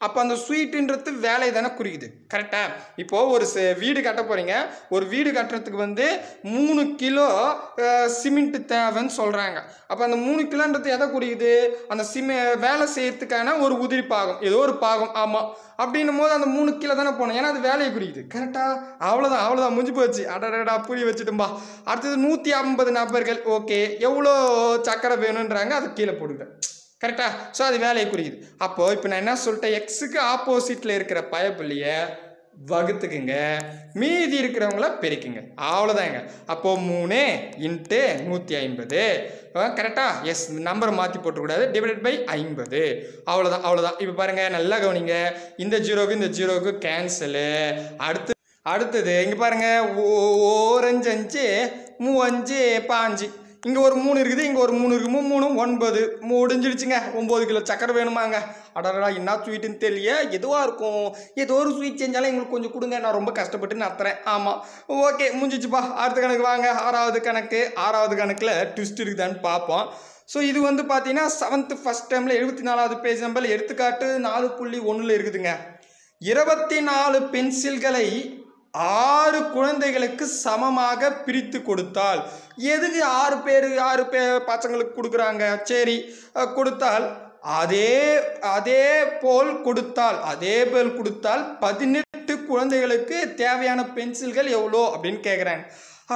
அப்போ அந்த ஸ்வீட்டுன்றது வேலையை தானே குறிக்குது. கரெக்டாக? இப்போது ஒரு வீடு கட்ட போகிறீங்க. ஒரு வீடு கட்டுறதுக்கு வந்து மூணு கிலோ சிமெண்ட்டு தேவைன்னு சொல்கிறாங்க. அப்போ அந்த மூணு கிலோன்றது எதை குறிக்குது? அந்த சிமெ வேலை செய்யறதுக்கான ஒரு உதிரி பாகம், ஏதோ ஒரு பாகம். ஆமாம். அப்படின்னும் போது அந்த மூணு கிலோ தானே போகணும், ஏன்னா அது வேலையை குறிக்குது. கரெக்டாக? அவ்வளோதான் அவ்வளோதான் முடிஞ்சு போச்சு. அடடா, புரிய வச்சுட்டும்பா. அடுத்தது நூற்றி ஐம்பது நபர்கள். ஓகே, எவ்வளோ சக்கரை வேணுன்றாங்க, அது கீழே போடுங்க. கரெக்டாக? ஸோ அது வேலையை குறிக்குது. அப்போது இப்போ நான் என்ன சொல்லிட்டேன், எக்ஸுக்கு ஆப்போசிட்டில் இருக்கிற பயப்புள்ளியை வகுத்துக்குங்க, மீதி இருக்கிறவங்கள பெருக்குங்க. அவ்வளோதாங்க. அப்போது மூணு இன்ட்டு நூற்றி ஐம்பது. கரெக்டாக? எஸ், நம்பரை மாற்றி போட்டுக்கூடாது. டிவைடட் பை ஐம்பது. அவ்வளோதான் அவ்வளோதான். இப்போ பாருங்கள், நல்லா கவனிங்க. இந்த ஜீரோவுக்கு இந்த ஜீரோவுக்கு கேன்சலு. அடுத்து அடுத்தது இங்கே பாருங்கள், ஓரஞ்சு அஞ்சு மூவஞ்சு பாஞ்சு. இங்கே ஒரு மூணு இருக்குது, இங்கே ஒரு மூணு இருக்குது. மூணு ஒன்பது முடிஞ்சிடுச்சுங்க. ஒம்பது கிலோ சக்கரை வேணுமாங்க. அடடா, என்ன ஸ்வீட்டுன்னு தெரியல, எதுவாக இருக்கும், ஏதோ ஒரு ஸ்வீட் செஞ்சாலும் எங்களுக்கு கொஞ்சம் கொடுங்க, நான் ரொம்ப கஷ்டப்பட்டு நான் தரேன். ஆமாம், ஓகே, முடிஞ்சிச்சுப்பா. அடுத்த கணக்கு வாங்க. ஆறாவது கணக்கு. ஆறாவது கணக்கில் ட்விஸ்ட் இருக்குதான்னு பார்ப்போம். ஸோ இது வந்து பார்த்தீங்கன்னா செவன்த்து ஃபஸ்ட் டைமில் எழுபத்தி நாலாவது பேஜ் நம்பரில் எடுத்துக்காட்டு நாலு புள்ளி ஒன்றில் இருக்குதுங்க. இருபத்தி நாலு பென்சில்களை ஆறு குழந்தைகளுக்கு சமமாக பிரித்து கொடுத்தால். எதுக்கு ஆறு பேர் ஆறு பே பசங்களுக்கு கொடுக்குறாங்க. சரி, கொடுத்தால் அதே அதே போல் கொடுத்தால் அதே போல் கொடுத்தால் பதினெட்டு குழந்தைகளுக்கு தேவையான பென்சில்கள் எவ்வளோ அப்படின்னு கேட்குறாங்க.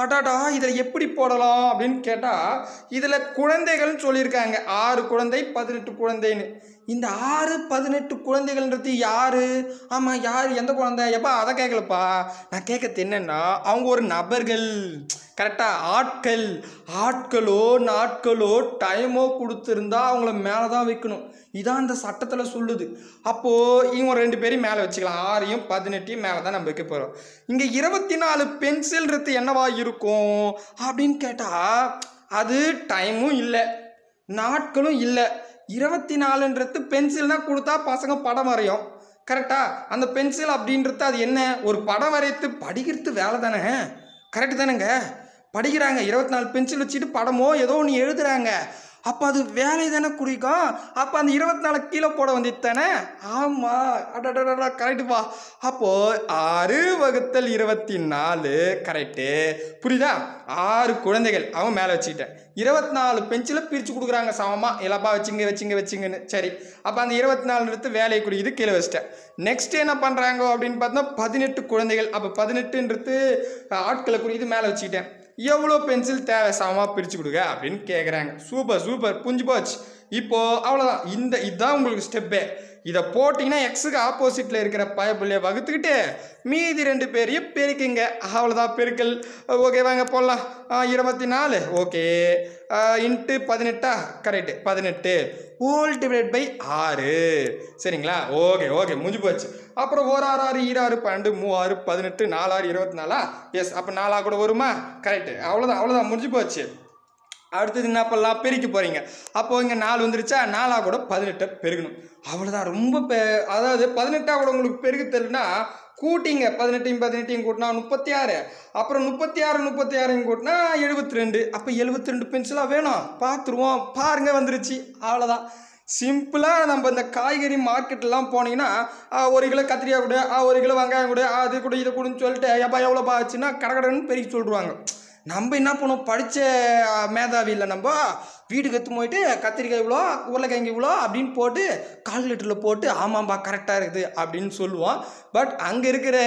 அடாடா, இதில் எப்படி போடலாம் அப்படின்னு கேட்டால், இதில் குழந்தைகள்னு சொல்லியிருக்காங்க. ஆறு குழந்தை பதினெட்டு குழந்தைன்னு. இந்த ஆறு பதினெட்டு குழந்தைகள்ன்றது யார்? ஆமாம், யார்? எந்த குழந்தை? எப்பா அதை கேட்கலப்பா. நான் கேட்கறது என்னென்னா, அவங்க ஒரு நபர்கள். கரெக்டாக? ஆட்கள். ஆட்களோ நாட்களோ டைமோ கொடுத்துருந்தா அவங்கள மேலே தான் வைக்கணும். இதான் அந்த சட்டத்தில் சொல்லுது. அப்போது இவங்க ரெண்டு பேரையும் மேலே வச்சுக்கலாம். ஆறையும் பதினெட்டையும் மேலே தான் நம்ம வைக்க போகிறோம். இங்கே இருபத்தி நாலு பென்சில்ன்றது என்னவா இருக்கும் அப்படின்னு கேட்டால், அது டைமும் இல்லை, நாட்களும் இல்லை. இருபத்தி நாலுன்றது பென்சில்னால் கொடுத்தா பசங்க படம் வரையும். கரெக்டாக? அந்த பென்சில் அப்படின்றது அது என்ன, ஒரு படம் வரைத்து படிக்கிறது வேலை தானே. கரெக்டு தானேங்க? படிக்கிறாங்க, இருபத்தி நாலு பென்சில் வச்சுட்டு படமோ ஏதோ ஒன்று எழுதுகிறாங்க. அப்போ அது வேலை தானே குறிக்கும். அப்போ அந்த இருபத்தி நாலு கீழே போட வந்தது தானே. ஆமாம், அடடா, கரெக்டுப்பா. அப்போது ஆறு வகுத்தல் இருபத்தி நாலு கரெக்டு. புரியுதா? ஆறு குழந்தைகள் அவன் மேலே வச்சுக்கிட்டேன். இருபத்தி நாலு பென்சிலை பிரித்து கொடுக்குறாங்க சமமாக. எல்லாப்பா வச்சுங்க வச்சுங்க வச்சுங்கன்னு. சரி, அப்போ அந்த இருபத்தி நாலு எடுத்து வேலையை குறிக்குது, கீழே வச்சுட்டேன். நெக்ஸ்ட்டு என்ன பண்ணுறாங்க அப்படின்னு பார்த்தோம்னா, பதினெட்டு குழந்தைகள். அப்போ பதினெட்டுன்றது ஆட்களை குறிக்குது, மேலே வச்சுக்கிட்டேன். எவ்வளோ பென்சில் தேவை சமமாக பிரித்து கொடுக்க அப்படின்னு கேட்குறாங்க. சூப்பர் சூப்பர், புரிஞ்சு போச்சு. இப்போது அவ்வளோதான். இந்த இதுதான் உங்களுக்கு ஸ்டெப்பே. இதை போட்டிங்கன்னா எக்ஸுக்கு ஆப்போசிட்டில் இருக்கிற பயப்புள்ளையை வகுத்துக்கிட்டு மீதி ரெண்டு பேரையும் பெருக்குங்க. அவ்வளோதான் பெருக்கல். ஓகே, வாங்க போடலாம். இருபத்தி நாலு ஓகே இன்ட்டு பதினெட்டா கரெக்டு, பதினெட்டு ஹோல் டிவைட் பை ஆறு. சரிங்களா? ஓகே ஓகே, முடிஞ்சு போச்சு. அப்புறம் ஒரு ஆறு ஆறு ஈராறு பன்னெண்டு மூவாறு பதினெட்டு நாலாறு இருபத்தி நாலா. எஸ், அப்போ நாலாக கூட வருமா? கரெக்டு. அவ்வளோதான் அவ்வளோதான், முடிஞ்சு போச்சு. அடுத்து என்ன பண்ணலாம் பெருக்கி போறீங்க அப்போ இங்க நாலு வந்துருச்சா நாலா கூட பதினெட்டு பெருக்கணும் அவ்வளவுதான் ரொம்ப அதாவது பதினெட்டு கூட உங்களுக்கு பெருக்க தெரியலனா கூட்டிங்க பதினெட்டையும் பதினெட்டையும் கூட்டினா முப்பத்தி ஆறு அப்புறம் முப்பத்தி ஆறு முப்பத்தி ஆறையும் கூட்டினா எழுபத்தி ரெண்டு அப்போ எழுபத்தி ரெண்டு பென்சிலாக வேணும் பார்த்துருவோம் பாருங்க வந்துருச்சு அவ்வளோதான் சிம்பிளாக நம்ம இந்த காய்கறி மார்க்கெட்லாம் போனீங்கன்னா ஒரு கிலோ கத்திரிக்காய் கூட ஒரு கிலோ வெங்காயம் கூட அது கூட இதை கூடன்னு சொல்லிட்டு எப்போ எவ்வளோப்பா ஆச்சுன்னா கடகடன்னு பெருக்கி சொல்லிடுவாங்க நம்ம என்ன பண்ணுவோம் படித்த மேதாவி இல்லை நம்ம வீட்டுக்கு எடுத்து போயிட்டு கத்திரிக்காய் இவ்வளோ உருளைக்கிழங்கு இவ்வளோ அப்படின்னு போட்டு கால்குலேட்டரில் போட்டு ஆமாம்பா கரெக்டாக இருக்குது அப்படின்னு சொல்லுவோம் பட் அங்கே இருக்கிற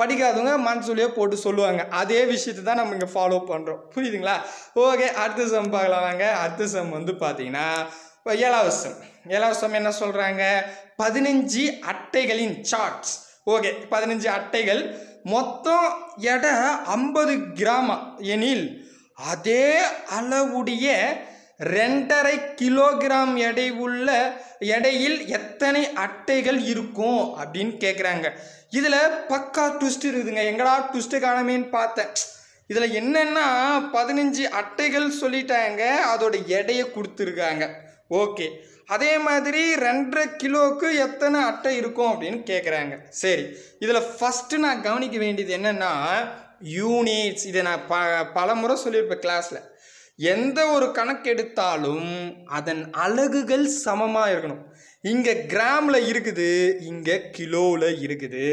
படிக்காதவங்க மனசுலையே போட்டு சொல்லுவாங்க அதே விஷயத்தை தான் நம்ம இங்கே ஃபாலோ பண்ணுறோம் புரியுதுங்களா ஓகே அடுத்த சம் பார்க்கலாம் வாங்க அடுத்த சம் வந்து பார்த்தீங்கன்னா இப்போ ஏழாவது சம் ஏழாவது சம் என்ன சொல்கிறாங்க பதினஞ்சு அட்டைகளின் சார்ட்ஸ் ஓகே பதினஞ்சு அட்டைகள் மொத்தம் எடை ஐம்பது கிராம் எனில் அதே அளவுடைய ரெண்டரை கிலோகிராம் எடை உள்ள எடையில் எத்தனை அட்டைகள் இருக்கும் அப்படின்னு கேட்குறாங்க இதில் பக்கா ட்விஸ்ட் இருக்குதுங்க எங்கடா ட்விஸ்ட்டு காணமேன்னு பார்த்தேன் இதில் என்னென்னா பதினஞ்சு அட்டைகள் சொல்லிட்டாங்க அதோட எடையை கொடுத்துருக்காங்க ஓகே அதே மாதிரி ரெண்டரை கிலோவுக்கு எத்தனை அட்டை இருக்கும் அப்படின்னு கேட்குறாங்க சரி இதில் ஃபஸ்ட்டு நான் கவனிக்க வேண்டியது என்னென்னா யூனிட்ஸ் இதை நான் ப பல முறை சொல்லியிருப்பேன் கிளாஸில் எந்த ஒரு கணக்கெடுத்தாலும் அதன் அலகுகள் சமமாக இருக்கணும் இங்கே கிராமில் இருக்குது இங்கே கிலோவில் இருக்குது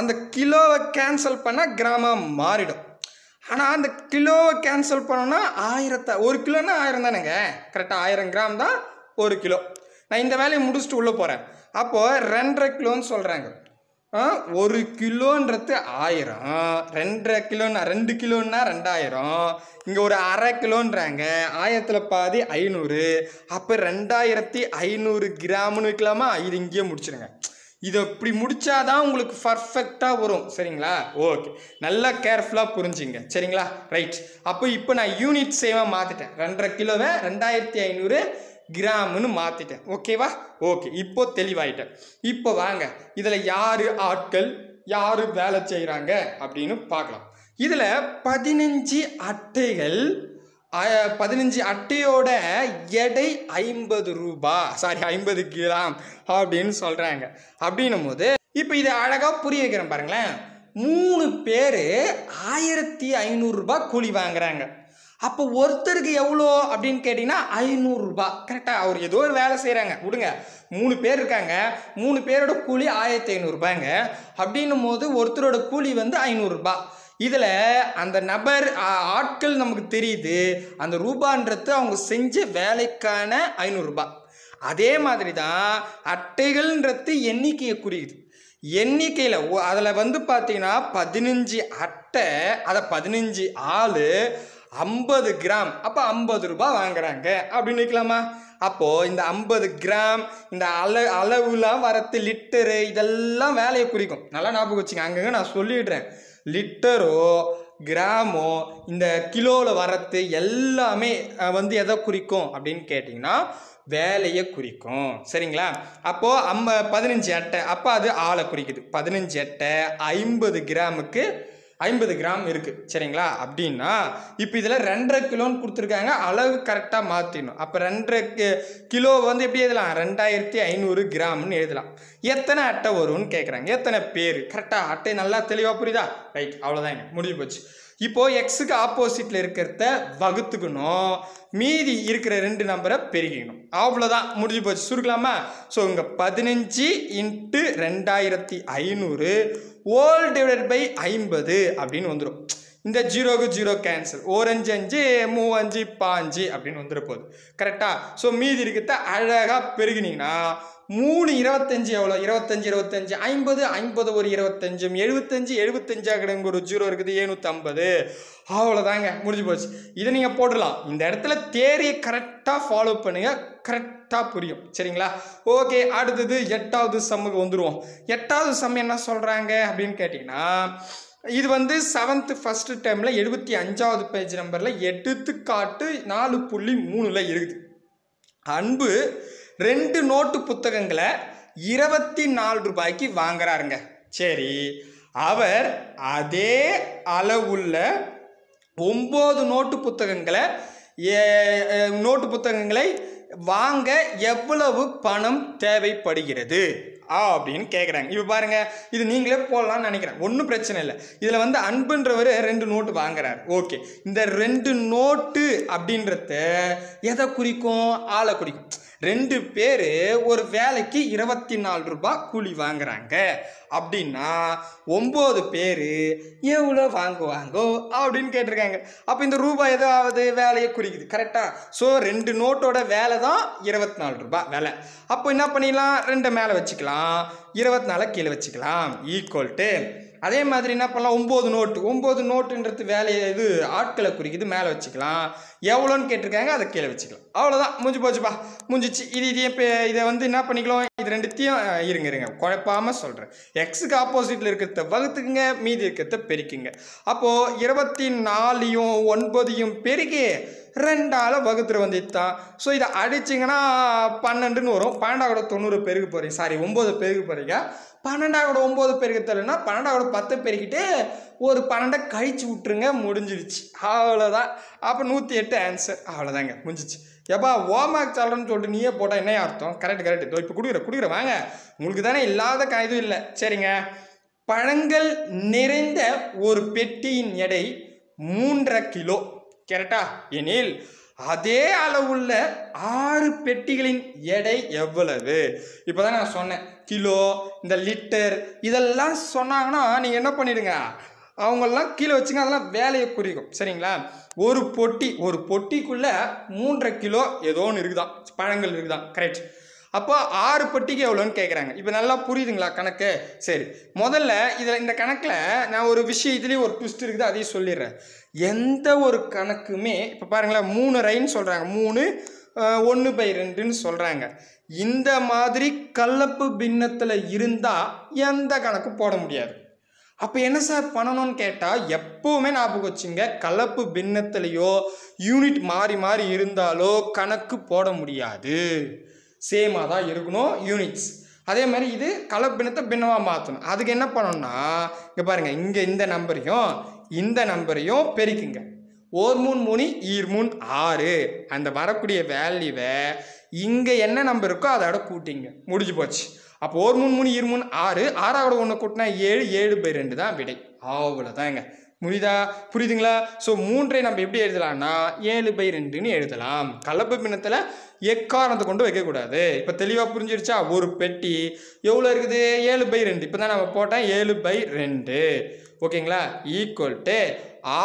அந்த கிலோவை கேன்சல் பண்ணால் கிராமாக மாறிடும் ஆனால் அந்த கிலோவை கேன்சல் பண்ணோன்னா ஆயிரத்தை ஒரு கிலோன்னா ஆயிரம் தானேங்க கரெக்டாக ஆயிரம் கிராம் தான் ஒரு கிலோ நான் இந்த வேலையை முடிச்சுட்டு உள்ளே போகிறேன் அப்போது ரெண்டரை கிலோன்னு சொல்கிறாங்க ஒரு கிலோன்றது ஆயிரம் ரெண்டரை கிலோன்னா ரெண்டு கிலோன்னா ரெண்டாயிரம் இங்கே ஒரு அரை கிலோன்றாங்க ஆயிரத்தில் பாதி ஐநூறு அப்போ ரெண்டாயிரத்தி ஐநூறு கிராம்னு வைக்கலாமா இது இங்கேயே முடிச்சிடுங்க இதை இப்படி முடித்தாதான் உங்களுக்கு பர்ஃபெக்டாக வரும் சரிங்களா ஓகே நல்லா கேர்ஃபுல்லாக புரிஞ்சுங்க சரிங்களா ரைட் அப்போ இப்போ நான் யூனிட் சேமாக மாற்றிட்டேன் ரெண்டரை கிலோவை ரெண்டாயிரத்தி ஐநூறு கிராம்னு மாற்றிட்டேன் ஓகேவா ஓகே இப்போ தெளிவாயிட்டேன் இப்போ வாங்க இதில் யார் ஆட்கள் யார் வேலை செய்கிறாங்க அப்படின்னு பார்க்கலாம் இதில் பதினஞ்சு அட்டைகள் பதினஞ்சு அட்டையோட எடை ஐம்பது ரூபா சாரி ஐம்பது கிராம் அப்படின்னு சொல்கிறாங்க அப்படின்னும் போது இப்போ இதை அழகாக புரிய வைக்கிறேன் பாருங்களேன் மூணு பேர் ஆயிரத்தி ஐநூறுரூபா கூலி வாங்குறாங்க அப்போ ஒருத்தருக்கு எவ்வளோ அப்படின்னு கேட்டிங்கன்னா ஐநூறுரூபா கரெக்டாக அவர் ஏதோ ஒரு வேலை செய்கிறாங்க விடுங்க மூணு பேர் இருக்காங்க மூணு பேரோட கூலி ஆயிரத்தி ஐநூறுரூபாங்க அப்படின்னும் போது ஒருத்தரோட கூலி வந்து ஐநூறுரூபா இதில் அந்த நபர் ஆட்கள் நமக்கு தெரியுது அந்த ரூபான்றது அவங்க செஞ்ச வேலைக்கான ஐநூறுரூபா அதே மாதிரி தான் அட்டைகள்ன்றது எண்ணிக்கையை குறிக்குது எண்ணிக்கையில் அதில் வந்து பார்த்தீங்கன்னா பதினஞ்சு அட்டை அதை பதினஞ்சு ஆள் ஐம்பது கிராம் அப்போ ஐம்பது ரூபாய் வாங்குறாங்க அப்படின்னு வைக்கலாமா அப்போது இந்த ஐம்பது கிராம் இந்த அள அளவுலாம் வரத்து லிட்டரு இதெல்லாம் வேலையை குறிக்கும் நல்லா ஞாபகம் வச்சுங்க அங்கங்க நான் சொல்லிடுறேன் லிட்டரோ கிராமோ இந்த கிலோவில் வரத்து எல்லாமே வந்து எதை குறிக்கும் அப்படின்னு கேட்டிங்கன்னா வேலையை குறிக்கும் சரிங்களா அப்போது அம்ப பதினஞ்சு அட்டை அப்போ அது ஆளை குறிக்குது பதினஞ்சு அட்டை ஐம்பது கிராமுக்கு ஐம்பது கிராம் இருக்குது சரிங்களா அப்படின்னா இப்போ இதில் ரெண்டரை கிலோன்னு கொடுத்துருக்காங்க அளவு கரெக்டாக மாற்றிடணும் அப்போ ரெண்டரை கிலோ வந்து எப்படி எழுதலாம் ரெண்டாயிரத்தி ஐநூறு கிராம்னு எழுதலாம் எத்தனை அட்டை வரும்னு கேட்குறாங்க எத்தனை பேர் கரெக்டாக அட்டை நல்லா தெளிவாக புரியுதா ரைட் அவ்வளோதாங்க முடிஞ்சு போச்சு இப்போது எக்ஸுக்கு ஆப்போசிட்டில் இருக்கிறத வகுத்துக்கணும் மீதி இருக்கிற ரெண்டு நம்பரை பெருகிக்கணும் அவ்வளோதான் முடிஞ்சு போச்சு சுருக்கலாமா ஸோ இங்கே பதினஞ்சு இன்ட்டு ரெண்டாயிரத்தி ஐநூறு ஹோல் டிவைடட் பை ஐம்பது அப்படின்னு வந்துடும் இந்த ஜீரோக்கு ஜீரோ கேன்சல் ஓர் அஞ்சு அஞ்சு மூவஞ்சு பாஞ்சு அப்படின்னு வந்துட போகுது கரெக்டாக ஸோ மீதி இருக்கிறத அழகாக பெருகினீங்கன்னா மூணு இருபத்தஞ்சி எவ்வளோ இருபத்தஞ்சி இருபத்தஞ்சி ஐம்பது ஐம்பது ஒரு இருபத்தஞ்சும் எழுபத்தஞ்சி எழுபத்தஞ்சா கிடங்கு ஒரு ஜீரோ இருக்குது ஏழ்நூற்றம்பது அவ்வளோதாங்க முடிஞ்சு போச்சு இதை நீங்கள் போட்டுடலாம் இந்த இடத்துல தேரியை கரெக்டாக ஃபாலோ பண்ணுங்கள் கரெக்டாக புரியும் சரிங்களா ஓகே அடுத்தது எட்டாவது சம்முக்கு வந்துடுவோம் எட்டாவது சம் என்ன சொல்கிறாங்க அப்படின்னு கேட்டிங்கன்னா இது வந்து செவன்த்து ஃபஸ்ட்டு டைமில் எழுபத்தி அஞ்சாவது பேஜ் நம்பரில் எடுத்துக்காட்டு நாலு புள்ளி மூணில் இருக்குது அன்பு ரெண்டு நோட்டு புத்தகங்களை இருபத்தி நாலு ரூபாய்க்கு வாங்குறாருங்க சரி அவர் அதே அளவுள்ள ஒம்பது நோட்டு புத்தகங்களை நோட்டு புத்தகங்களை வாங்க எவ்வளவு பணம் தேவைப்படுகிறது அப்படின்னு கேக்குறாங்க. இப்போ பாருங்க, இது நீங்களே போடலாம்னு நினைக்கிறேன், ஒன்றும் பிரச்சனை இல்லை. இதில் வந்து அன்புன்றவர் ரெண்டு நோட்டு வாங்குறாரு. ஓகே, இந்த ரெண்டு நோட்டு அப்படின்றத எதை குறிக்கும்? ஆளை குறிக்கும். ரெண்டு பேர் ஒரு வேலைக்கு இருபத்தி நாலு ரூபாய் கூலி வாங்குறாங்க அப்படின்னா ஒம்பது பேர் எவ்வளோ வாங்குவாங்கோ அப்படின்னு கேட்டிருக்காங்க. அப்போ இந்த ரூபாய் ஏதாவது வேலையை குறிக்குது, கரெக்டாக? ஸோ ரெண்டு நோட்டோட வேலை தான் இருபத்தி நாலு ரூபாய் வேலை. அப்போ என்ன பண்ணிடலாம், ரெண்டை மேலே வச்சுக்கலாம், இருபத்தி நாலு கீழே வச்சுக்கலாம், ஈக்குவல்ட்டு. அதே மாதிரி என்ன பண்ணலாம், ஒம்பது நோட்டு, ஒம்பது நோட்டுன்றது வேலையை இது ஆட்களை குறிக்கிது, மேலே வச்சுக்கலாம். எவ்வளோன்னு கேட்டிருக்காங்க, அதை கீழே வச்சுக்கலாம். அவ்வளோதான், முடிஞ்சு போச்சுப்பா, முடிஞ்சிச்சு. இது இதே இதை வந்து என்ன பண்ணிக்கலாம், இது ரெண்டுத்தையும் இருங்க இருங்க குழப்பாமல் சொல்கிறேன். எக்ஸுக்கு ஆப்போசிட்டில் இருக்கிறத வகுத்துக்குங்க, மீதி இருக்கிறத பெருக்குங்க. அப்போது இருபத்தி நாலையும் ஒன்பதையும் பெருக்கி ரெண்டால் வகுத்துற வந்துட்டு தான். ஸோ இதை அடிச்சிங்கன்னா பன்னெண்டுன்னு வரும். பன்னெண்டாவோட தொண்ணூறு பெருக போகிறீங்க, சாரி ஒம்பது பெருக போகிறீங்க. பன்னெண்டாவோட ஒம்பது பெருக தரலன்னா பன்னெண்டாவோட பத்து பெருக்கிட்டு ஒரு பன்னெண்டை கழிச்சு விட்டுருங்க, முடிஞ்சிடுச்சு. அவ்வளோதான். அப்போ நூற்றி எட்டு ஆன்சர். அவ்வளோதாங்க, முடிஞ்சிச்சு. எப்பா ஹோம்ஒர்க் சொல்கிறேன்னு சொல்லிட்டு நீயே போட்டால் என்ன அர்த்தம்? Correct correct. இதோ இப்போ கொடுக்குற கொடுக்குற வாங்க, உங்களுக்கு தானே இல்லாத க இதுவும் இல்லை. சரிங்க, பழங்கள் நிறைந்த ஒரு பெட்டியின் எடை மூன்றரை கிலோ, கரெக்டா? எனில் அதே அளவுள்ள ஆறு பெட்டிகளின் எடை எவ்வளவு? இப்போ தான் நான் சொன்னேன், கிலோ, இந்த லிட்டர் இதெல்லாம் சொன்னாங்கன்னா நீங்கள் என்ன பண்ணிடுங்க, அவங்கெல்லாம் கீழே வச்சுங்க, அதெல்லாம் வேலையை குறிக்கும். சரிங்களா, ஒரு பொட்டி, ஒரு பொட்டிக்குள்ளே மூன்றரை கிலோ ஏதோ ஒன்று இருக்குதான், பழங்கள் இருக்குதான், கரெக்ட்? அப்போ ஆறு பெட்டிக்கு எவ்வளோன்னு கேட்குறாங்க. இப்போ நல்லா புரியுதுங்களா கணக்கு? சரி, முதல்ல இதில் இந்த கணக்கில் நான் ஒரு விஷயம், இதுலேயும் ஒரு ட்விஸ்ட் இருக்குது, அதையும் சொல்லிடுறேன். எந்த ஒரு கணக்குமே இப்போ பாருங்களேன், மூணு ரைன்னு சொல்கிறாங்க, மூணு ஒன்று பை ரெண்டுன்னு சொல்கிறாங்க. இந்த மாதிரி கலப்பு பின்னத்தில் இருந்தால் எந்த கணக்கும் போட முடியாது. அப்போ என்ன சார் பண்ணணும்னு கேட்டால், எப்போவுமே ஞாபகம் வச்சுங்க, கலப்பு பின்னத்துலேயோ யூனிட் மாறி மாறி இருந்தாலோ கணக்கு போட முடியாது, சேமாக தான் இருக்கணும் யூனிட்ஸ். அதே மாதிரி இது கலப்பு பின்னத்தை பின்னமாக மாற்றணும். அதுக்கு என்ன பண்ணணும்னா, இங்கே பாருங்கள், இங்கே இந்த நம்பரையும் இந்த நம்பரையும் பெருக்குங்க. ஓர் மூணு மூணு ஈர் மூணு ஆறு, அந்த வரக்கூடிய வேல்யூவை இங்கே என்ன நம்பர் இருக்கோ அதோட கூட்டிங்க, முடிஞ்சு போச்சு. அப்போ ஒரு மூணு மூணு இரு மூணு ஆறு, ஆறாவோட ஒன்று கூட்டினா ஏழு, ஏழு பை ரெண்டு தான் விடை. அவ்வளோதாங்க, புரியுதா? புரியுதுங்களா? ஸோ மூன்றை நம்ம எப்படி எழுதலாம்னா ஏழு பை ரெண்டுன்னு எழுதலாம். கலப்பு பின்னத்தில் எக்காரணத்தை கொண்டு வைக்கக்கூடாது. இப்போ தெளிவாக புரிஞ்சிருச்சா? ஒரு பெட்டி எவ்வளோ இருக்குது, ஏழு பை ரெண்டு. இப்போ தான் நம்ம போட்டோம் ஏழு பை ரெண்டு, ஓகேங்களா? ஈக்குவல்ட்டு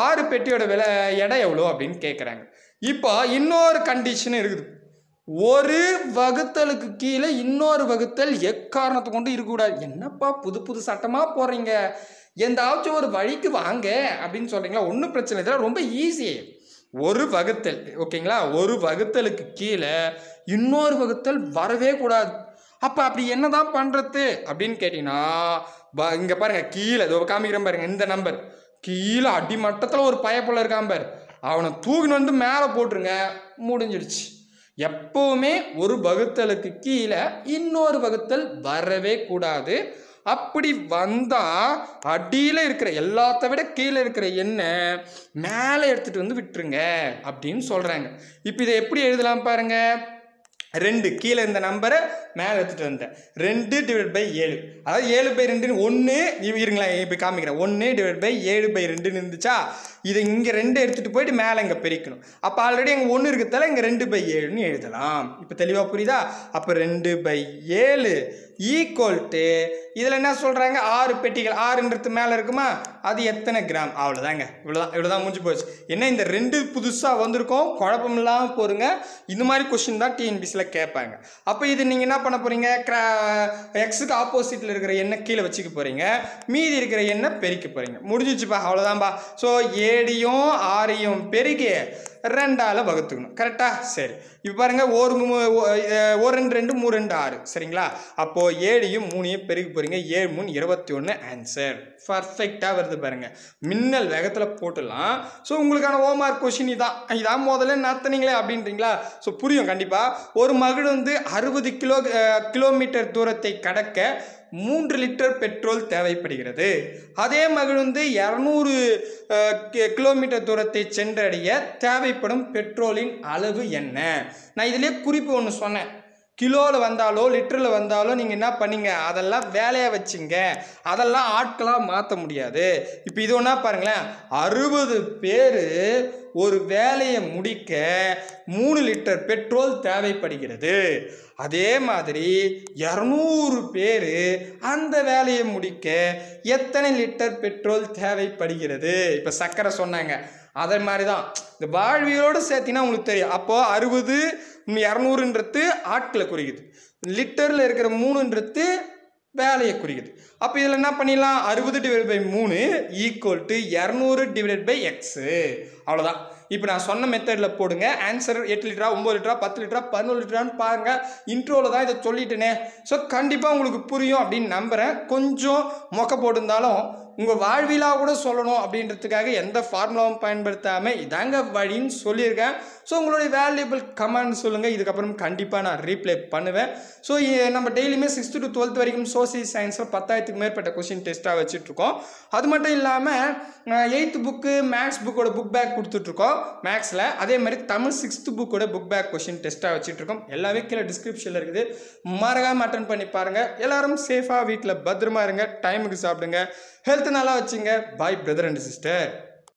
ஆறு பெட்டியோட விலை எடை எவ்வளோ அப்படின்னு கேட்குறாங்க. இப்போ இன்னொரு கண்டிஷன் இருக்குது, ஒரு வகுத்தலுக்கு கீழே இன்னொரு வகுத்தல் எக்காரணத்தை கொண்டு இருக்கக்கூடாது. என்னப்பா புது புது சட்டமாக போடுறீங்க, எந்தாச்சும் ஒரு வழிக்கு வாங்க அப்படின்னு சொல்கிறீங்களா? ஒன்றும் பிரச்சனை இல்லை, ரொம்ப ஈஸி. ஒரு வகுத்தல், ஓகேங்களா? ஒரு வகுத்தலுக்கு கீழே இன்னொரு வகுத்தல் வரவே கூடாது. அப்போ அப்படி என்ன தான் பண்ணுறது அப்படின்னு கேட்டிங்கன்னா, இங்கே பாருங்கள், கீழே இதோ காமிக்கிறேன் பாருங்கள், இந்த நம்பர் கீழே அடிமட்டத்தில் ஒரு பயப்புள்ள இருக்கான் பாரு, அவனை தூக்கின்னு வந்து மேலே போட்டுருங்க, முடிஞ்சிடுச்சு. எப்போவுமே ஒரு வகுத்தலுக்கு கீழே இன்னொரு வகுத்தல் வரவே கூடாது. அப்படி வந்தால் அடியில் இருக்கிற எல்லாத்த விட கீழே இருக்கிற எண்ணெய் மேலே எடுத்துகிட்டு வந்து விட்டுருங்க அப்படின்னு சொல்கிறாங்க. இப்போ இதை எப்படி எழுதலாம் பாருங்கள், ரெண்டு கீழே இந்த நம்பரை மேலே எடுத்துகிட்டு வந்தேன், ரெண்டு டிவைட் பை ஏழு, அதாவது ஏழு பை ரெண்டுன்னு ஒன்று இருங்களா, இப்போ காமிக்கிறேன், ஒன்று டிவைட் பை ஏழு பை ரெண்டுன்னு இருந்துச்சா, இதை இங்கே ரெண்டு எடுத்துகிட்டு போயிட்டு மேலே இங்கே பிரிக்கணும். அப்போ ஆல்ரெடி அங்கே ஒன்று இருக்கிறதால இங்கே ரெண்டு பை ஏழுன்னு எழுதலாம். இப்போ தெளிவாக புரியுதா? அப்போ ரெண்டு பை ஏழு ஈக்குவல்ட்டு, இதில் என்ன சொல்கிறாங்க, ஆறு பெட்டிகள், ஆறுன்றது மேலே இருக்குமா, அது எத்தனை கிராம்? அவ்வளோதாங்க, இவ்வளோதான், இவ்வளோதான், முடிஞ்சு போச்சு. என்ன இந்த ரெண்டு புதுசாக வந்திருக்கோம், குழப்பம் இல்லாமல் போருங்க. இந்த மாதிரி கொஸ்டின் தான் டிஎன்பிசியில் கேட்பாங்க. அப்போ இது நீங்கள் என்ன பண்ண போகிறீங்க, கிரா எக்ஸுக்கு ஆப்போசிட்டில் இருக்கிற எண்ணெய் கீழே வச்சுக்க போகிறீங்க, மீதி இருக்கிற எண்ணெய் பெருக்க போகிறீங்க, முடிஞ்சிச்சுப்பா, அவ்வளோதான்பா. ஸோ ஏழையும் ஆறையும் பெருக்கி ரெண்டால் வகுத்துக்கணும், கரெக்டா? சரி, இப்போ பாருங்கள், ஒரு ஒரு ரெண்டு ரெண்டு மூணு ரெண்டு ஆறு, சரிங்களா? அப்போது ஏழையும் மூணையும் பெருக்க போகிறீங்க, ஏழு மூணு இருபத்தி ஒன்று ஆன்சர். பர்ஃபெக்டாக வருது பாருங்கள், மின்னல் வேகத்தில் போட்டுடலாம். ஸோ உங்களுக்கான ஹோம்ஒர்க் கொஷின் இதான், இதான் முதல்ல நடத்துனீங்களே அப்படின்றீங்களா? ஸோ புரியும் கண்டிப்பாக. ஒரு மகிழ் வந்து அறுபது கிலோ கிலோமீட்டர் தூரத்தை கடக்க மூன்று லிட்டர் பெட்ரோல் தேவைப்படுகிறது. அதே மகிழ்ந்து இருநூறு கிலோமீட்டர் தூரத்தை சென்றடைய தேவைப்படும் பெட்ரோலின் அளவு என்ன? நான் இதிலே குறிப்பு ஒன்று சொன்னேன். கிலோவில் வந்தாலோ லிட்டரில் வந்தாலோ நீங்கள் என்ன பண்ணிங்க, அதெல்லாம் வேலையை வச்சுங்க, அதெல்லாம் ஆட்களாக மாற்ற முடியாது. இப்போ இது ஒன்றா பாருங்களேன், அறுபது பேர் ஒரு வேலையை முடிக்க மூணு லிட்டர் பெட்ரோல் தேவைப்படுகிறது. அதே மாதிரி இரநூறு பேர் அந்த வேலையை முடிக்க எத்தனை லிட்டர் பெட்ரோல் தேவைப்படுகிறது? இப்போ சக்கரை சொன்னாங்க, அதே மாதிரி தான் இந்த வாழ்வியலோடு சேர்த்தினா உங்களுக்கு தெரியும். அப்போது அறுபது இரநூறுன்றது ஆட்களை குறிக்குது, லிட்டரில் இருக்கிற மூணுன்றது வேலையை குறிக்குது. அப்போ இதில் என்ன பண்ணிடலாம், அறுபது டிவைட் பை மூணு ஈக்குவல் டு இரநூறு டிவைட் பை எக்ஸு, அவ்வளோதான். இப்போ நான் சொன்ன மெத்தடில் போடுங்க, ஆன்சர் எட்டு லிட்டரா ஒம்பது லிட்டரா பத்து லிட்டரா பதினொன்று லிட்டரான்னு பாருங்கள். இன்ட்ரோவில் தான் இதை சொல்லிட்டேனே, ஸோ கண்டிப்பாக உங்களுக்கு புரியும் அப்படின்னு நம்புகிறேன். கொஞ்சம் மொக்க போட்டிருந்தாலும் உங்கள் வாழ்விலாக கூட சொல்லணும் அப்படின்றதுக்காக எந்த ஃபார்முலாவும் பயன்படுத்தாமல் இதாங்க வழின்னு சொல்லியிருக்கேன். ஸோ உங்களுடைய வேல்யூபிள் கமெண்ட் சொல்லுங்கள், இதுக்கப்புறம் கண்டிப்பாக நான் ரீப்ளை பண்ணுவேன். ஸோ நம்ம டெய்லியுமே சிக்ஸ்த்து டு டுவெல்த் வரைக்கும் சோசியல் சயின்ஸில் பத்தாயிரத்துக்கு மேற்பட்ட கொஸ்டின் டெஸ்ட்டாக வச்சுட்ருக்கோம். அது மட்டும் இல்லாமல் எயித்து புக்கு மேக்ஸ் புக்கோட புக் பேக் கொடுத்துட்ருக்கோம் மேக்ஸில். அதே மாதிரி தமிழ் சிக்ஸ்த்து புக்கோட புக் பேக் கொஸ்டின் டெஸ்ட்டாக வச்சுட்ருக்கோம். எல்லாமே கீழே டிஸ்கிரிப்ஷனில் இருக்குது, மறக்காமல் அட்டன் பண்ணி பாருங்கள். எல்லாரும் சேஃபாக வீட்டில் பத்திரமா இருங்க, டைமுக்கு சாப்பிடுங்க, ஹெல்த் நல்லா வச்சுங்க. Bye brother and sister.